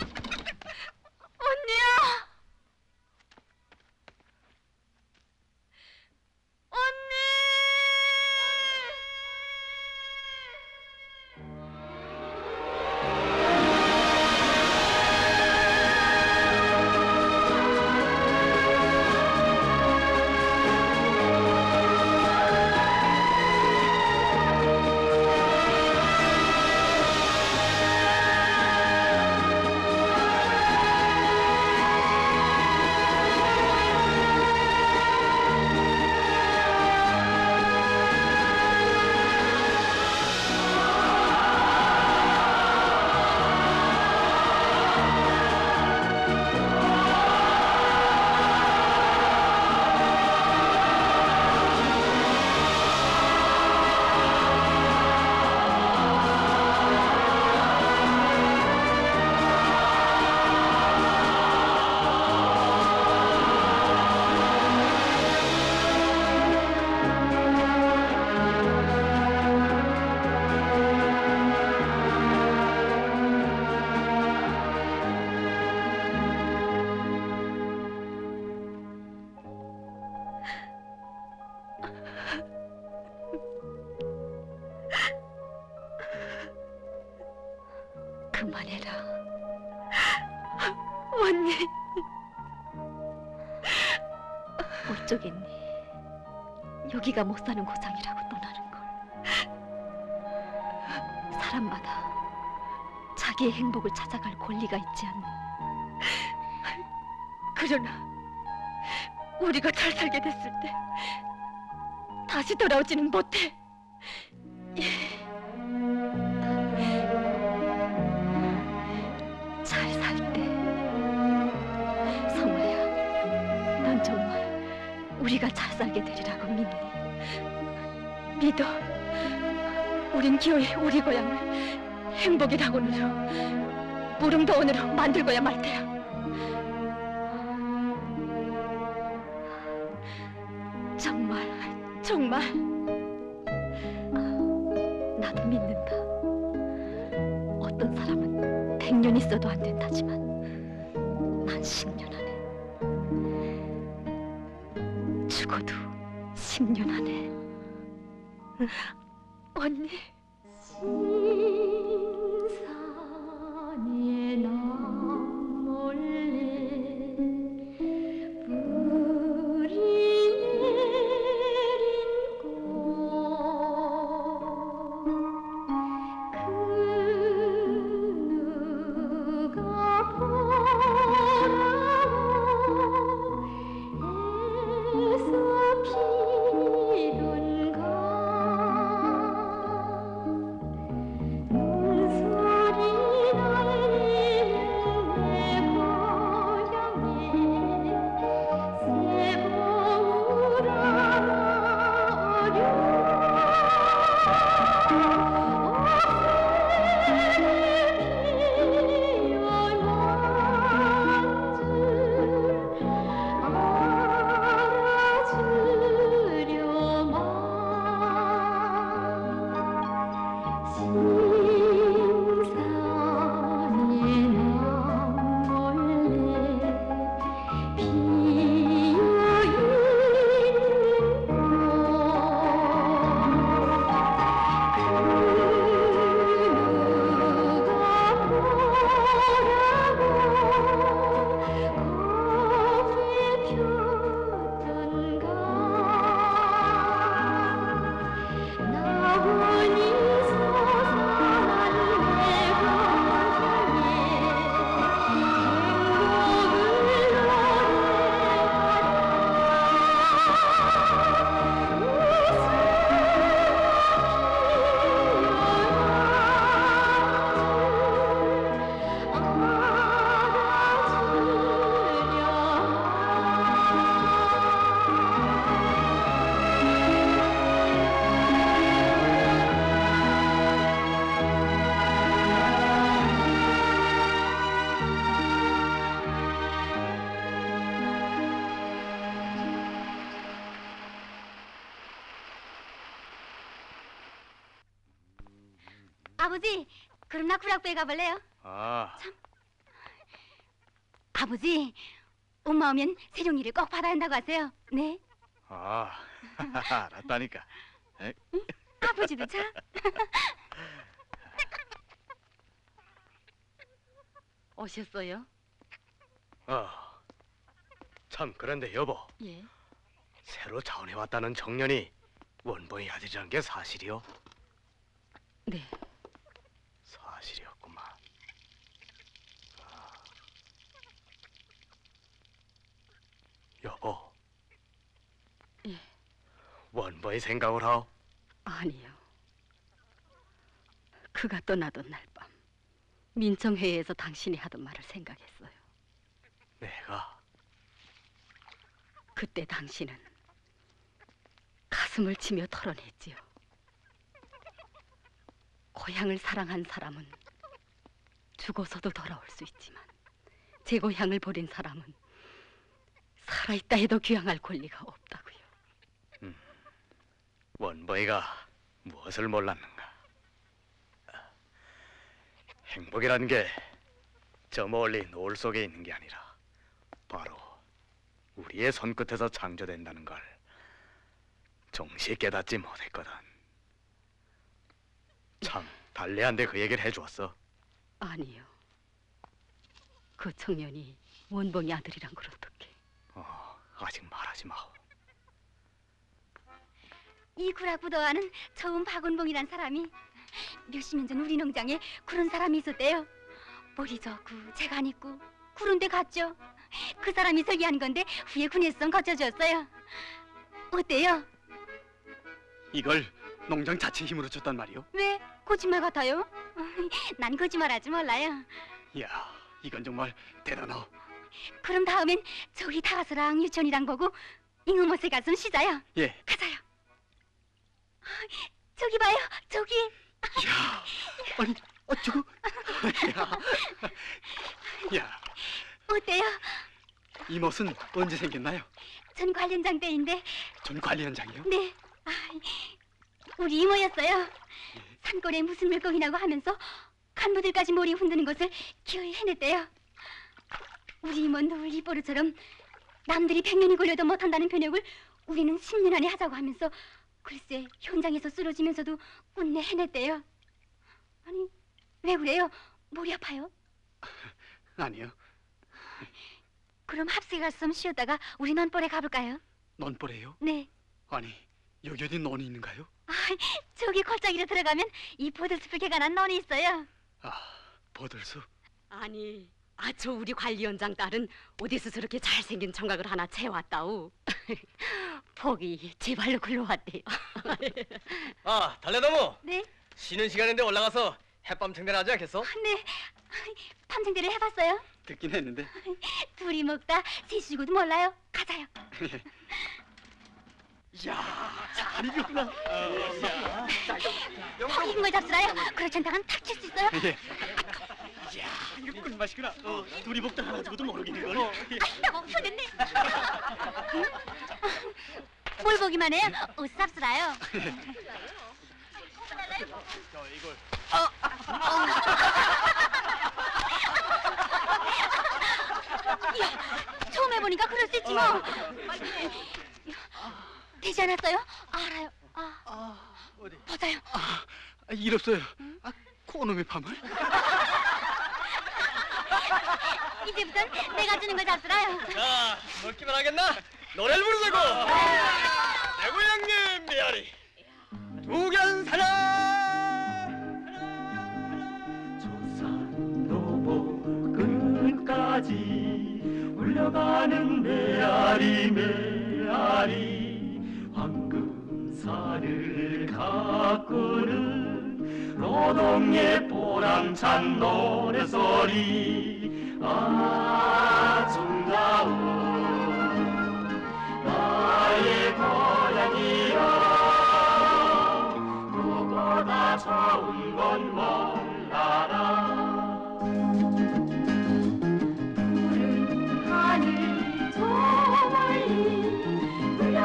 네가 못 사는 고상이라고 떠나는 걸. 사람마다 자기의 행복을 찾아갈 권리가 있지 않나. 그러나 우리가 잘 살게 됐을 때 다시 돌아오지는 못해. 잘 살 때. 성화야, 난 정말 우리가 잘 살게 되리라고 믿니. 믿어. 우린 기어이 우리 고향을 행복의 낙원으로, 무릉도원으로 만들고야 말 테야. 정말, 정말 나도 믿는다. 어떤 사람은 백 년 있어도 안 된다지만 난 십 년 안에, 죽어도 십 년 안에. 언니. 진산에 남몰래 불이 내린 곳, 그 누가 보라고 애써 피 아버지, 그럼 나 구락부에 가볼래요? 아. 참. 아버지, 엄마 오면 세종이를 꼭 받아야 한다고 하세요. 네. 아, 알았다니까. 응? 아버지도 참. 오셨어요? 아, 참 그런데 여보. 예. 새로 자원해 왔다는 청년이 원본이 아들이라는 게 사실이요? 네. 사실이었구만. 아. 여보. 예. 원본이 생각을 하오? 아니요. 그가 떠나던 날 밤 민청회의에서 당신이 하던 말을 생각했어요. 내가? 그때 당신은 가슴을 치며 털어냈지요. 고향을 사랑한 사람은 죽어서도 돌아올 수 있지만 제 고향을 버린 사람은 살아있다 해도 귀향할 권리가 없다고요. 음, 원보이가 무엇을 몰랐는가? 행복이라는 게 저 멀리 노을 속에 있는 게 아니라 바로 우리의 손끝에서 창조된다는 걸 정시 깨닫지 못했거든. 참, 달래한테 그 얘기를 해주었어? 아니요. 그 청년이 원봉이 아들이란 걸 어떻게? 어, 아직 말하지 마오. 이 구락부도와는 처음 박원봉이란 사람이 몇십 년 전 우리 농장에 그런 사람이 있었대요. 머리 저고 재간 있고 구른데 갔죠. 그 사람이 설계한 건데 후에 군에서 거쳐줬어요. 어때요? 이걸 농장 자체 힘으로 쳤단 말이요? 왜? 거짓말 같아요? 난 거짓말하지 몰라요. 이야, 이건 정말 대단하오. 그럼 다음엔 저기 다가서랑 유치원이랑 보고 잉어못에 가서 쉬자요. 예. 가자요. 저기 봐요, 저기. 이야, 아니, 아, 저거. 이야. 이야. 어때요? 이 멋은 언제 생겼나요? 전 관련장 때인데. 전 관련장이요? 네. 아, 우리 이모였어요. 예. 산골에 무슨 물고기 나고 하면서 간부들까지 몰이 흔드는 것을 기어이 해냈대요. 우리 이모는 노을 이보루처럼 남들이 백 년이 걸려도 못한다는 변혁을 우리는 십 년 안에 하자고 하면서 글쎄 현장에서 쓰러지면서도 끝내 해냈대요. 아니, 왜 그래요? 머리 아파요? 아니요. 그럼 합석에 가서 좀 쉬었다가 우리 논벌에 가볼까요? 논벌에요? 네. 아니, 여기 어디 논이 있는가요? 아, 저기 골짜기로 들어가면 이 보들숲을 개간한 논이 있어요. 아, 보들숲? 아니, 아저 우리 관리원장 딸은 어디서 저렇게 잘생긴 청각을 하나 채웠다우. 복이 제 발로 굴러왔대요. 아, 달래나무. 네? 쉬는 시간인데 올라가서 햇밤 청대를 하지 않겠어? 아, 네, 밤 청대를 해봤어요? 듣긴 했는데. 둘이 먹다 셋이고도 몰라요. 가자요. 이야, 잘 익었구나. 턱 익은 걸 잡수라요. 그렇지 않다간 탁 칠 수 있어요. 예. 이야, 이거 꿀맛이구나. 어, 둘이 먹다 하나 주고도 모르겠는걸. 어, 예. 아따, 없어졌네. 뭘 보기만 해요? 옷 잡수라요. 저 이걸. 어. 야, 처음 해보니까 그럴 수 있지 뭐. 되지 않았어요? 알아요. 아, 아, 어디? 보자요. 아, 일 없어요. 응? 아, 코놈의 밤을? 이제부턴 내가 주는 걸 잡수라요. 자, 먹기만 하겠나? 노래를 부르자고. 내 고향님 메아리 두견산아. 울려가는 메아리 메아리 황금산을 가꾸는 노동의 보람찬 노래소리. 아름다운 나의 고향이여, 누구보다 좋은 건 몰라라.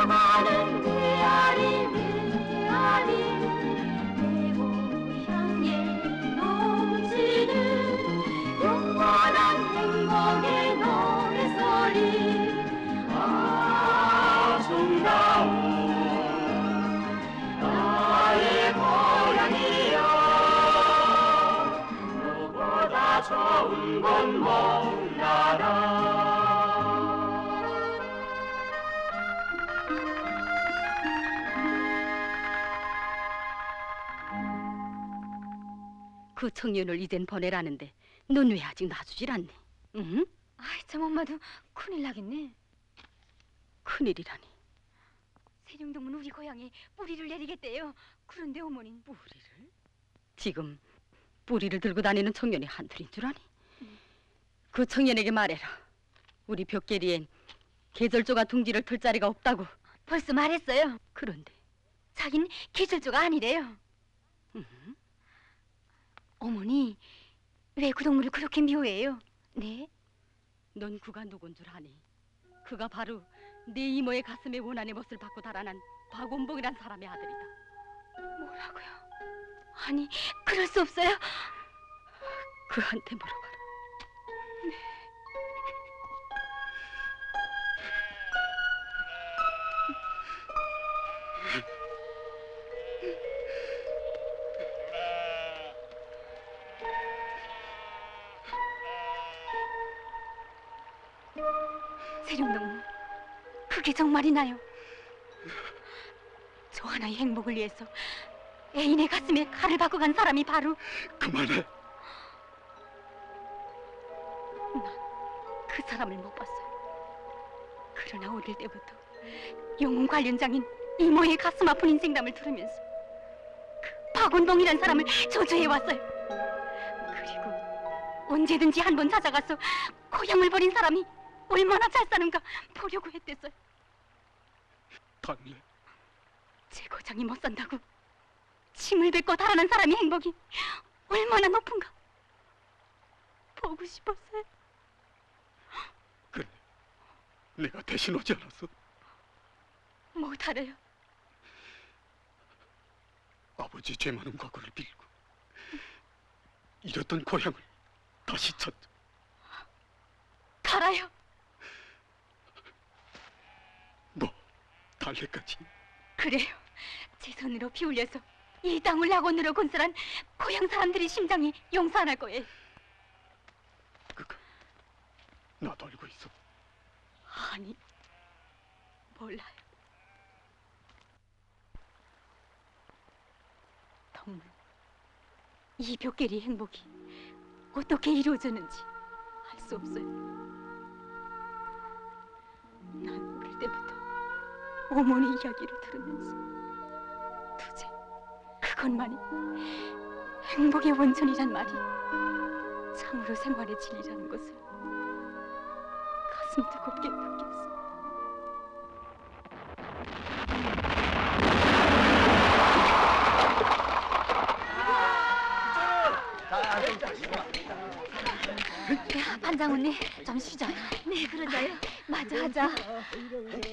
나는 메아리 메아리 내 고향에 봉봉봉 나라 그 청년을 이젠 보내라는데 넌 왜 아직 놔주질 않니? 응? 아이 참 엄마도 큰일 나겠네. 큰일이라니. 세종동문 우리 고향에 뿌리를 내리겠대요. 그런데 어머니 뿌리를? 지금 뿌리를 들고 다니는 청년이 한둘인 줄 아니? 음. 그 청년에게 말해라. 우리 벽계리엔 계절조가 둥지를 털 자리가 없다고. 벌써 말했어요. 그런데 자긴 계절조가 아니래요. 음? 어머니 왜 그 동물을 그렇게 미워해요? 네? 넌 그가 누군 줄 아니? 그가 바로 네 이모의 가슴에 원한의 멋을 받고 달아난 박원봉이란 사람의 아들이다. 뭐라고요? 아니, 그럴 수 없어요. 그한테 물어봐라. 네. 세령동무, 그게 정말이나요? 저 하나의 행복을 위해서 애인의 가슴에 칼을 박고 간 사람이 바로... 그만해! 난 그 사람을 못 봤어요. 그러나 어릴 때부터 영웅 관련장인 이모의 가슴 아픈 인생담을 들으면서 그 박원봉이란 사람을 저주해왔어요. 그리고 언제든지 한번 찾아가서 고향을 버린 사람이 얼마나 잘 사는가 보려고 했댔어요. 당뇨. 제 고장이 못 산다고 침을 뱉고 달아난 사람의 행복이 얼마나 높은가 보고 싶었어요. 그래, 내가 대신 오지 않았어? 못하래요. 아버지 죄 많은 과거를 빌고 잃었던 고향을 다시 찾... 가라요. 너 달래까지? 그래요. 제 손으로 피 흘려서 이 땅을 낙원으로 건설한 고향 사람들의 심장이 용서 안 할 거예요. 그거 나도 알고 있어. 아니, 몰라요. 동문, 이 벽계리 행복이 어떻게 이루어졌는지 알 수 없어요. 난 어릴 때부터 어머니 이야기를 들으면서 도저히 그것만이 행복의 원천이란 말이 참으로 생활의 진리라는 것을 가슴 뜨겁게 느꼈어. 야, 반장 언니, 좀 쉬자. 네, 그러자요. 맞아, 하자.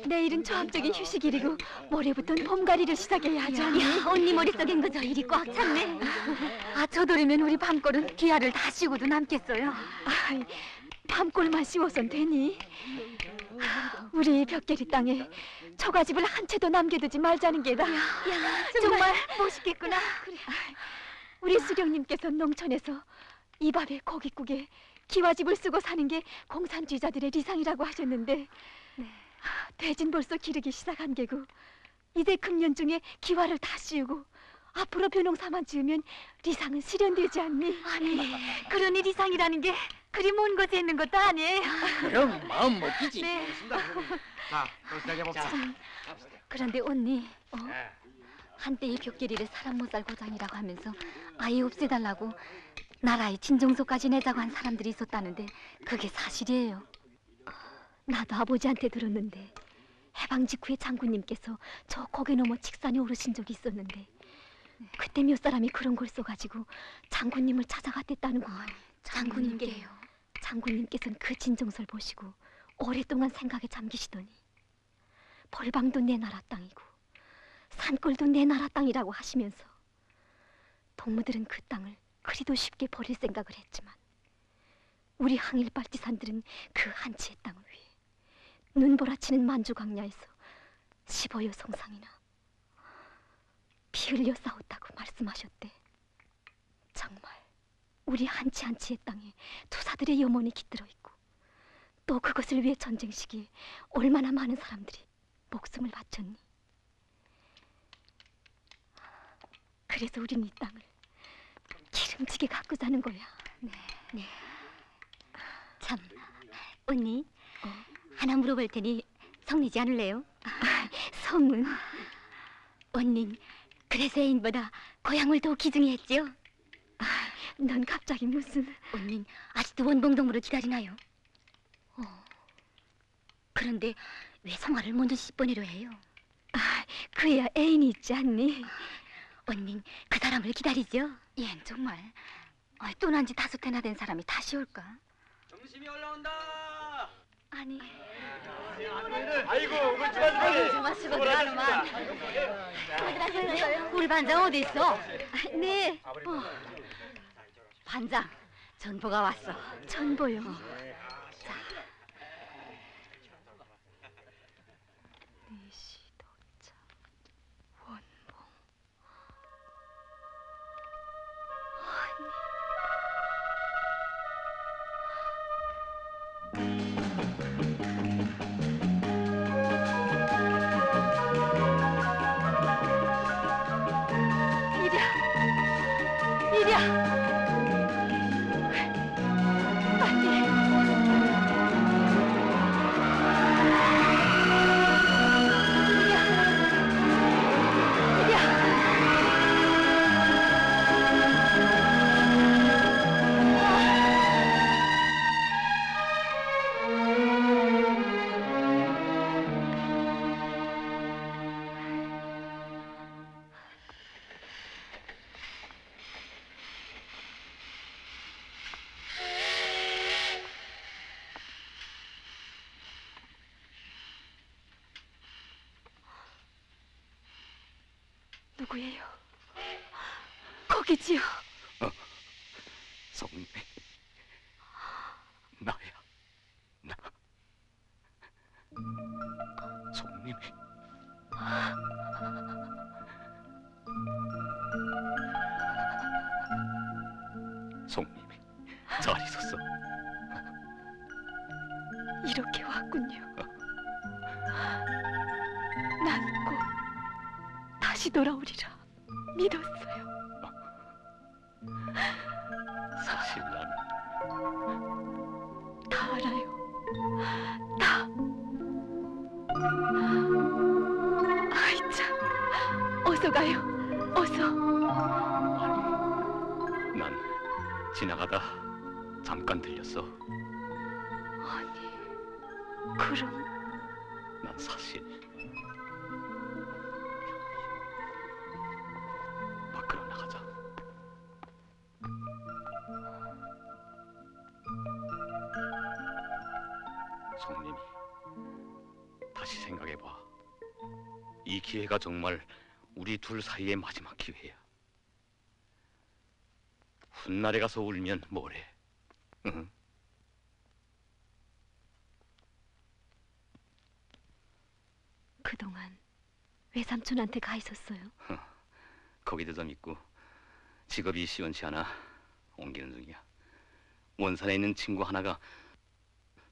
내일은 초합적인 휴식일이고 모레부터는 봄가리를 시작해야 하죠. 야, 언니 머릿속엔 그저 일이 꽉 찼네. 아, 저도리면 우리 밤골은 기아를 다 씌우고도 남겠어요. 아, 밤골만 씌워선 되니? 우리 벽계리 땅에 초가집을 한 채도 남겨두지 말자는 게다. 야, 정말, 정말 멋있겠구나. 그래. 우리 수령님께서 농촌에서 이 밥에 고깃국에 기와집을 쓰고 사는 게 공산주의자들의 리상이라고 하셨는데, 네. 대진 벌써 기르기 시작한 게고 이제 금년 중에 기와를 다 씌우고 앞으로 벼농사만 지으면 리상은 실현되지 않니? 아니, 그러니 리상이라는 게 그리 먼 곳에 있는 것도 아니에요. 그럼 마음 먹기지. 네. 자, 또 시작해봅시다. 그런데 언니, 어? 한때 이 벽계리를 사람 못 살 고장이라고 하면서 아예 없애달라고 나라의 진정서까지 내자고 한 사람들이 있었다는데 그게 사실이에요. 나도 아버지한테 들었는데 해방 직후에 장군님께서 저 고개 넘어 직산에 오르신 적이 있었는데 그때 몇 사람이 그런 걸 써가지고 장군님을 찾아갔댔다는 거예요. 장군님께요? 장군님께서는 그 진정서를 보시고 오랫동안 생각에 잠기시더니 벌방도 내 나라 땅이고 산골도 내 나라 땅이라고 하시면서 동무들은 그 땅을 그리도 쉽게 버릴 생각을 했지만 우리 항일발치산들은 그 한치의 땅 위에 눈보라치는 만주광야에서 십오여 성상이나 피 흘려 싸웠다고 말씀하셨대. 정말 우리 한치 한치의 땅에 투사 아들의 염원이 깃들어 있고 또 그것을 위해 전쟁 시기에 얼마나 많은 사람들이 목숨을 바쳤니. 그래서 우린 이 땅을 기름지게 갖고 사는 거야. 네, 네. 참, 언니 어? 하나 물어볼 테니 성내지 않을래요? 아, 성은? 언니 그래서 애인보다 고향을 더 귀중히 했지요? 아, 넌 갑자기 무슨... 언니 아직도 원봉동무를 기다리나요? 어. 그런데 왜 성화를 먼저 씹어내려 해요? 아, 그야 애인이 있지 않니? 아, 언니 그 사람을 기다리죠? 얜 정말... 아, 떠난 지 다섯 해나 된 사람이 다시 올까? 정심이 올라온다! 아니... 아이고, 우리 집안이 마시고 들어가는만. 우리 반장 어디 있어? 네. 어. 반장, 전보가 왔어. 전보요. 자. 내시도자 원봉. 아니. 누구예요? 거기지요? 어, 송미 나야. 나 송미. 송미 잘 있었어. 이렇게 왔군요. 난 꼭 다시 돌아오리라 믿었어요. 사실 난 다 알아요. 다. 아이 참. 어서 가요. 어서. 아니, 난 지나가다 잠깐 들렸어. 아니, 그럼. 난 사실 송님이 다시 생각해봐. 이 기회가 정말 우리 둘 사이의 마지막 기회야. 훗날에 가서 울면 뭐래. 응? 그동안 외삼촌한테 가 있었어요. 거기도 좀 있고 직업이 시원치 않아 옮기는 중이야. 원산에 있는 친구 하나가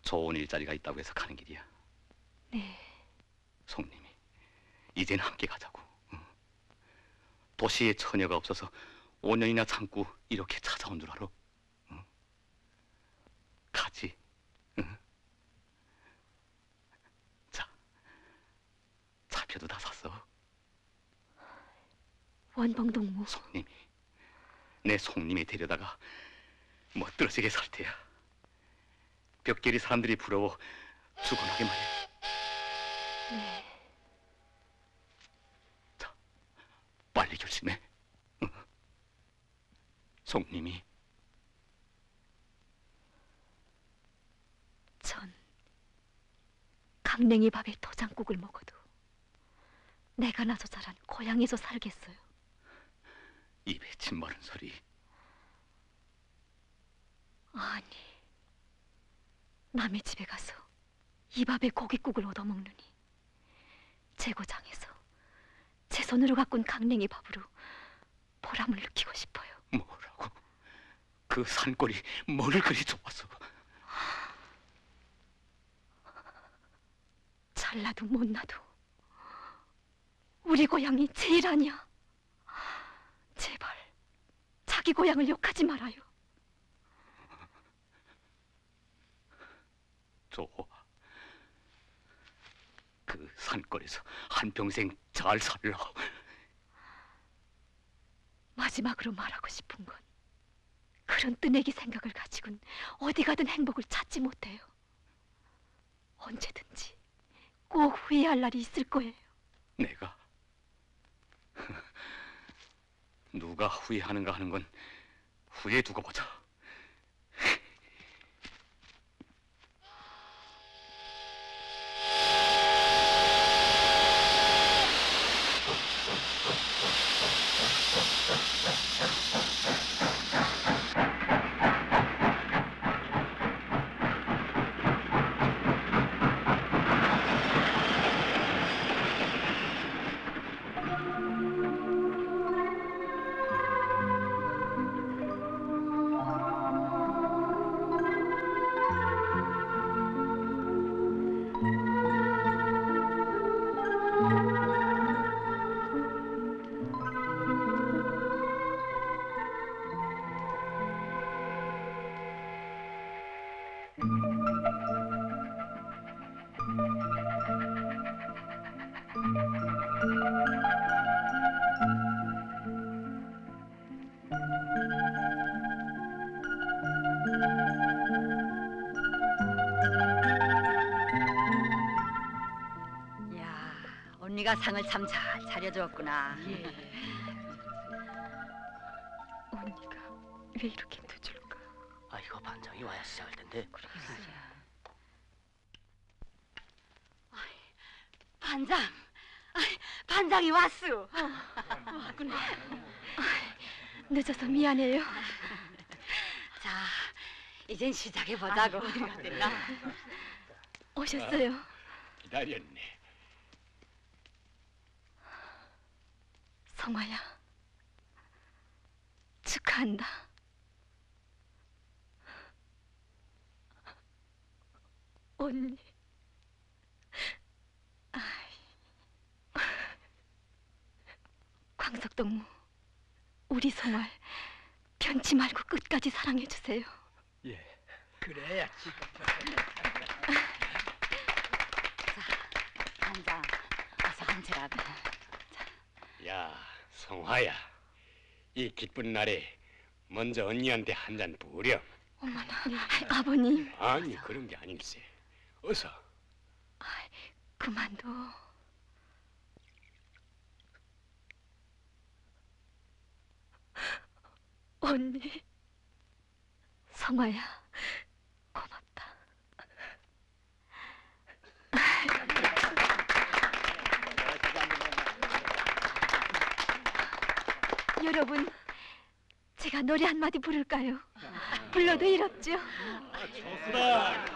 좋은 일자리가 있다고 해서 가는 길이야. 네. 송님이 이젠 함께 가자고. 응. 도시에 처녀가 없어서 오 년이나 참고 이렇게 찾아온 줄 알아? 응. 가지. 응. 자, 차표도 다 샀어. 원봉동무. 송님이 내 송님이 데려다가 멋들어지게 살 테야. 벽계리 사람들이 부러워 죽어나게 말해. 네. 자, 빨리 결심해. 응. 송님이. 전 강냉이 밥에 도장국을 먹어도 내가 나서 자란 고향에서 살겠어요. 입에 침 마른 소리. 아니. 남의 집에 가서 이 밥에 고깃국을 얻어먹느니 제고장에서 제 손으로 가꾼 강냉이 밥으로 보람을 느끼고 싶어요. 뭐라고? 그 산골이 뭘 그리 좋아서. 잘나도 못나도 우리 고향이 제일 아니야. 제발 자기 고향을 욕하지 말아요. 좋아. 그 산골에서 한평생 잘 살라. 마지막으로 말하고 싶은 건 그런 뜨내기 생각을 가지고는 어디 가든 행복을 찾지 못해요. 언제든지 꼭 후회할 날이 있을 거예요. 내가? 누가 후회하는가 하는 건 후회 두고 보자. 네가 상을 참 잘 차려주었구나. 예. 언니가 왜 이렇게 늦을까? 아, 이거 반장이 와야 시작할 텐데. 그러겠어요. 아, 반장, 아, 반장이 왔어. 어, 왔구나. 아, 늦어서 미안해요. 자, 이젠 시작해 보자고. 오셨어요. 아, 기다렸네. 송화야, 축하한다. 언니. 아이. 광석동무, 우리 송화 변치 말고 끝까지 사랑해 주세요. 예, 그래야지. 자, 앉아. 어서 앉으라고. 야. 송화야, 이 기쁜 날에 먼저 언니한테 한 잔 부으렴. 어머나, 아버님. 아니, 그런 게 아닐세. 어서. 아, 그만둬. 언니, 송화야. 여러분, 제가 노래 한 마디 부를까요? 불러도 이롭죠? 아, 좋구나.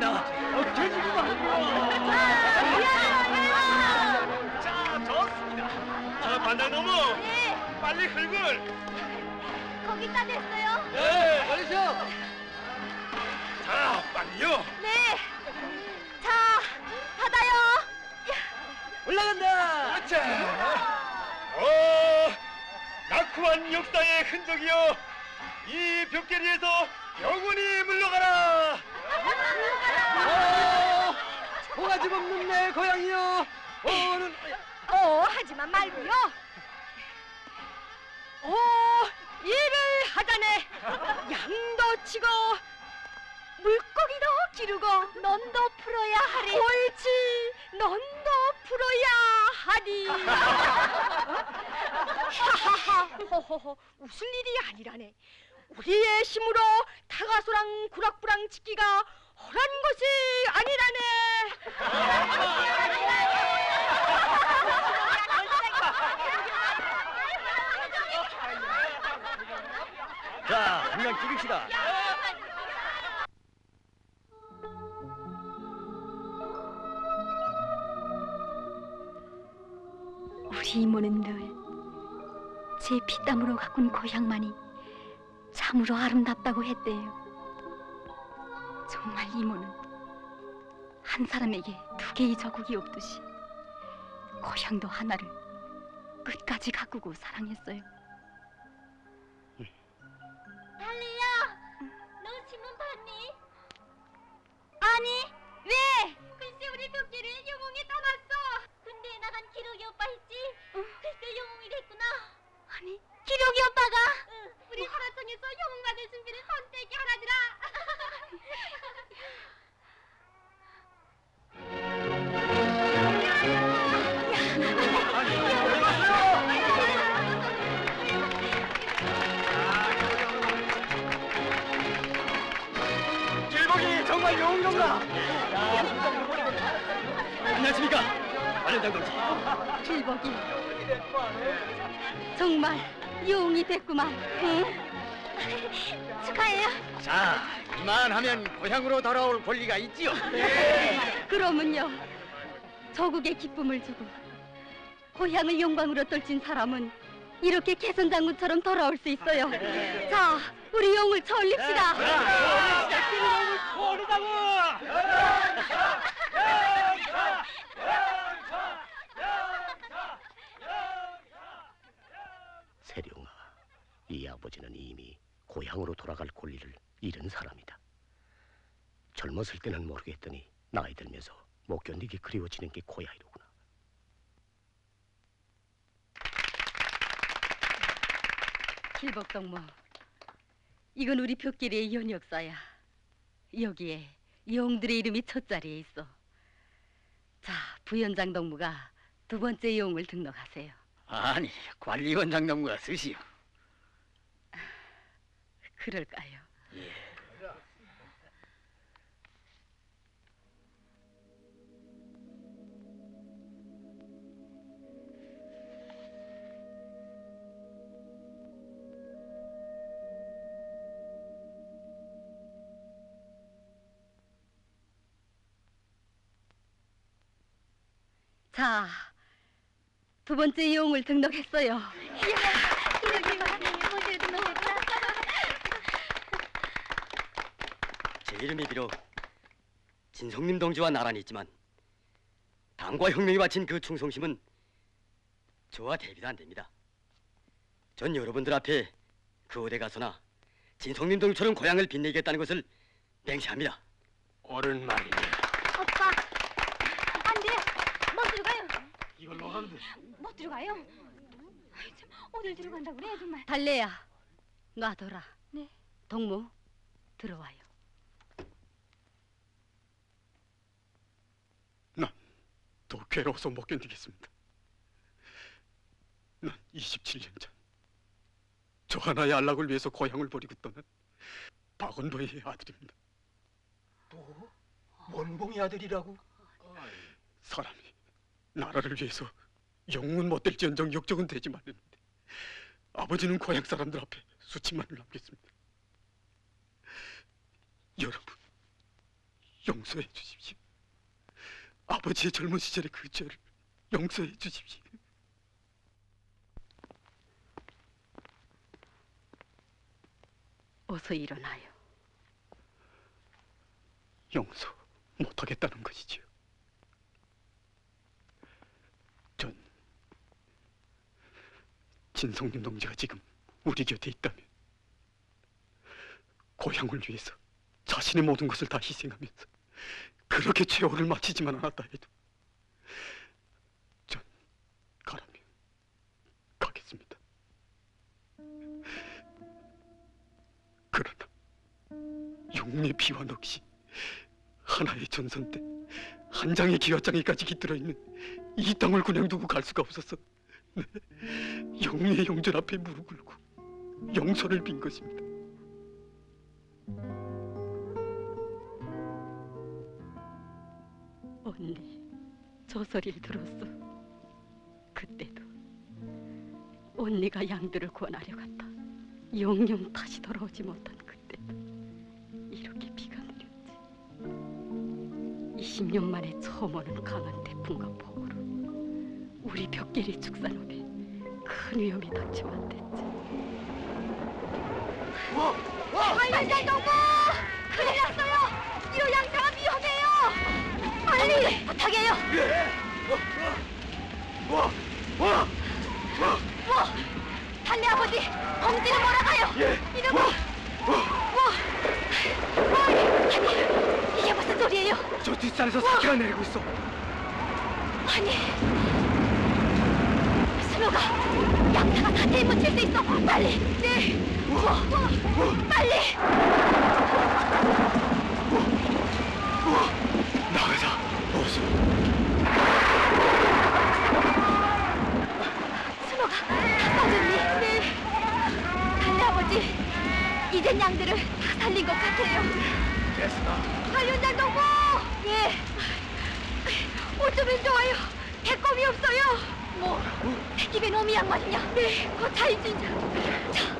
있었구나. 억제지구만. 자, 좋습니다. 자, 반장놈은 빨리 흙을. 거기다 됐어요? 네, 빨리죠. 자, 빨리요. 네. 자, 받아요. 올라간다. 그렇지. 어, 낙후한 역사의 흔적이요. 이 벽계리에서 영원히 물러가라. 물러가라. 어, 고가집 없는 내 고양이요. 오는. 어, 하지만 말고요. 오, 일을 하자네. 양도 치고 물고기도 기르고 논도 풀어야 하리. 옳지, 논도 풀어야 하리. 하하하, 호호호, 웃을 일이 아니라네. 우리의 힘으로 타가소랑 구락부랑 짓기가 허란 것이 아니라네. 자, 그냥 찍읍시다. 우리 이모는 늘 제 피땀으로 가꾼 고향만이 참으로 아름답다고 했대요. 정말 이모는 한 사람에게 두 개의 저국이 없듯이 고향도 하나를 끝까지 가꾸고 사랑했어요. 달리야, 너 신문 봤니? 아니, 왜? 글쎄 우리 벽계를 영웅에 담았어. 근데 나간 기록이 오빠 했지? 응. 글쎄 영웅이 됐구나. 아니, 기록이 오빠가? 응, 우리 설화청에서 영웅 받을 준비를 선택이 하라더라. 안녕하십니까, 안녕장군님. 길복이 정말 용이 됐구만. 응? 축하해요. 자, 이만하면 고향으로 돌아올 권리가 있지요. 네. 그러면요, 조국의 기쁨을 주고 고향을 영광으로 떨친 사람은 이렇게 개선장군처럼 돌아올 수 있어요. 네. 자, 우리 용을 쳐올립시다. 네. 용을 쳐올리자고. 세령아, 이 아버지는 이미 고향으로 돌아갈 권리를 잃은 사람이다. 젊었을 때는 모르겠더니 나이 들면서 못 견디게 그리워지는 게 고향이로구나. 길복 동무, 이건 우리 벽계리의 연 역사야. 여기에 용들의 이름이 첫 자리에 있어. 자, 부위원장 동무가 두 번째 용을 등록하세요. 아니, 관리원장 동무가 쓰시오. 그럴까요? 예. 자, 두 번째 용을 등록했어요. 제 이름이 비록 진성림 동지와 나란히 있지만 당과 혁명이 바친 그 충성심은 저와 대비도 안 됩니다. 전 여러분들 앞에 그 어디 가서나 진성림 동지처럼 고향을 빛내겠다는 것을 맹세합니다. 옳은 말이네. 이걸로 가면 돼. 못 들어가요? 아이 참, 오늘 들어간다고 그래 정말. 달래야, 놔둬라. 네. 동무, 들어와요. 난 더 괴로워서 못 견디겠습니다. 난 이십칠 년 전 저 하나의 안락을 위해서 고향을 버리고 떠난 박원봉의 아들입니다. 뭐? 원봉의 아들이라고? 사람이 나라를 위해서 영웅은 못될지언정 역적은 되지 말랬는데 아버지는 고향 사람들 앞에 수치만을 남겼습니다. 여러분, 용서해 주십시오. 아버지의 젊은 시절의 그 죄를 용서해 주십시오. 어서 일어나요. 용서 못하겠다는 것이지요. 전 진성림 동지가 지금 우리 곁에 있다면 고향을 위해서 자신의 모든 것을 다 희생하면서 그렇게 최후를 마치지만 않았다 해도 전 가라면 가겠습니다. 그러나 용의 피와 넋이 하나의 전선 때 한 장의 기와장이까지 깃들어 있는 이 땅을 그냥 두고 갈 수가 없어서 네, 영리의 용전 앞에 무릎 꿇고 용서를 빈 것입니다. 언니, 소설을 들었어. 그때도 언니가 양들을 구원하려 갔다 영영 다시 돌아오지 못한 그때도 이렇게 비가 내렸지. 이십 년 만에 처음 오는 강한 태풍과 폭우로 우리 벽계리 축산업에 큰 위험이 닥치면 됐지. 어? 어? 관련자 동무! 큰일 났어요! 이 양상은 위험해요! 빨리! 부탁해요! 예. 어, 어. 어, 어. 어. 달래 아버지! 공지를 몰아가요! 예. 이놈이! 어. 어. 아니, 이게 무슨 소리예요? 저 뒷산에서 사기가 어. 내리고 있어! 아니! 양사가 다리에 묻힐 수 있어. 빨리. 네. 우와. 우와. 우와. 빨리. 나가자. 어서. 순호가 다 빠졌니? 네. 달래 아버지, 이젠 양들을 다 살린 것 같아요. 됐어. 관련자 동무. 네. 어쩌면 좋아요. 배꼽이 없어요. 뭐? 입에 놈이 한 말이냐? 네, 거차인 진짜. 자,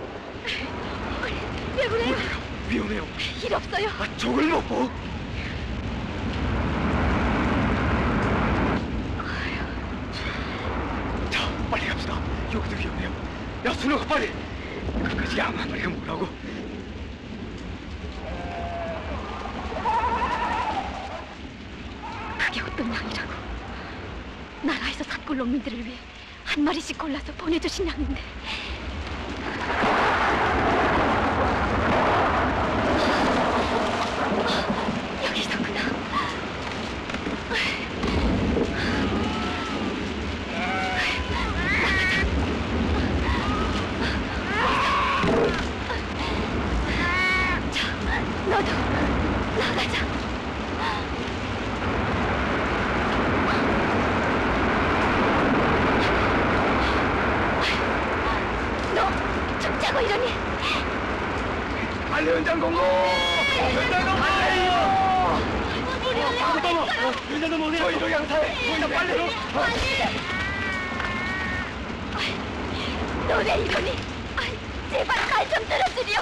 왜 그래요? 미안해요. 일 없어요? 아, 저걸 먹고. 아휴. 자, 빨리 갑시다. 여기도 위험해요. 야, 순호가 빨리. 끝까지 양 한 마리가 뭐라고? 그게 어떤 양이라고? 나라에서 산골 농민들을 위해 한 마리씩 골라서 보내주신 양인데 여기 있었구나. 나가자. 자, 너도 나가자. 빨리 연장 공고! 연장 공고! 연장 공고! 저 이쪽 양사에! 빨리! 빨리! 너 왜 이러니? 제발 말 좀 들어주렴!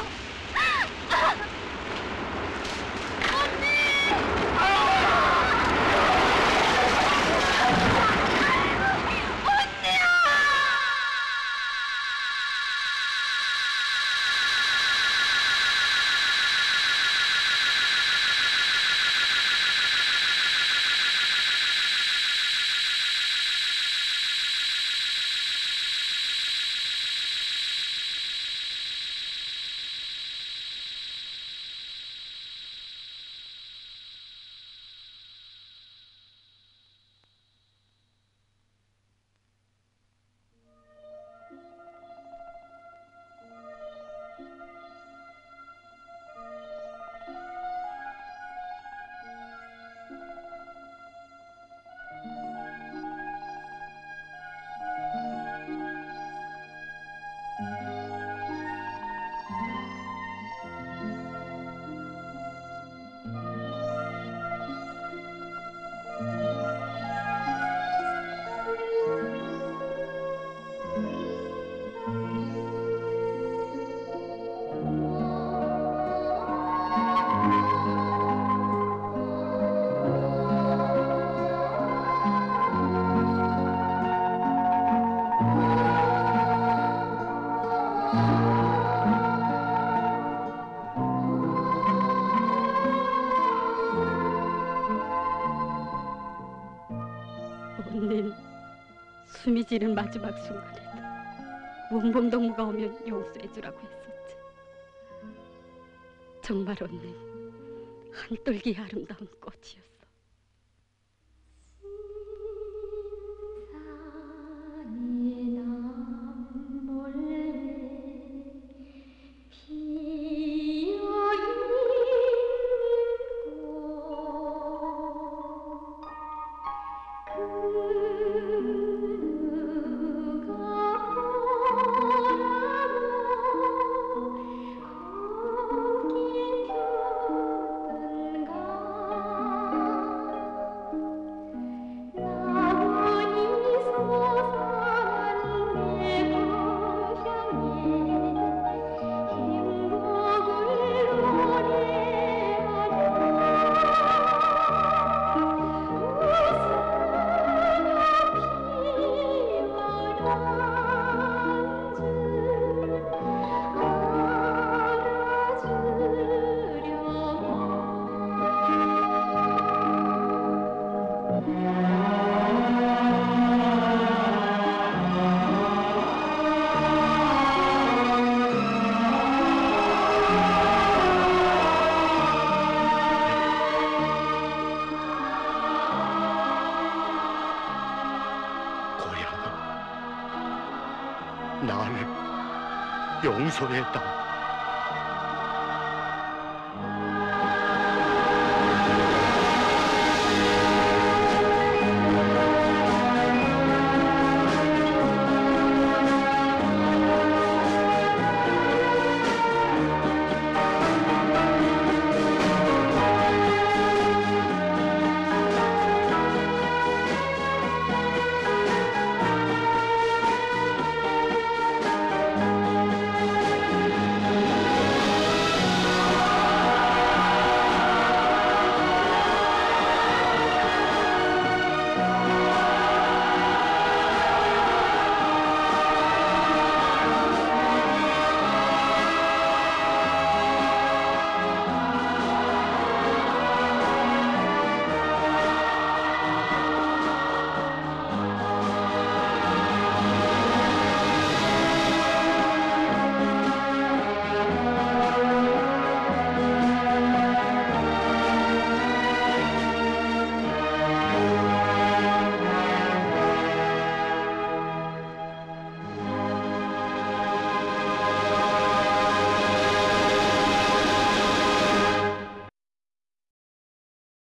숨이 지른 마지막 순간에도 원봉 동무가 오면 용서해주라고 했었지. 정말 언니는 한똘기 아름다운 꽃이었어. 소리에 따라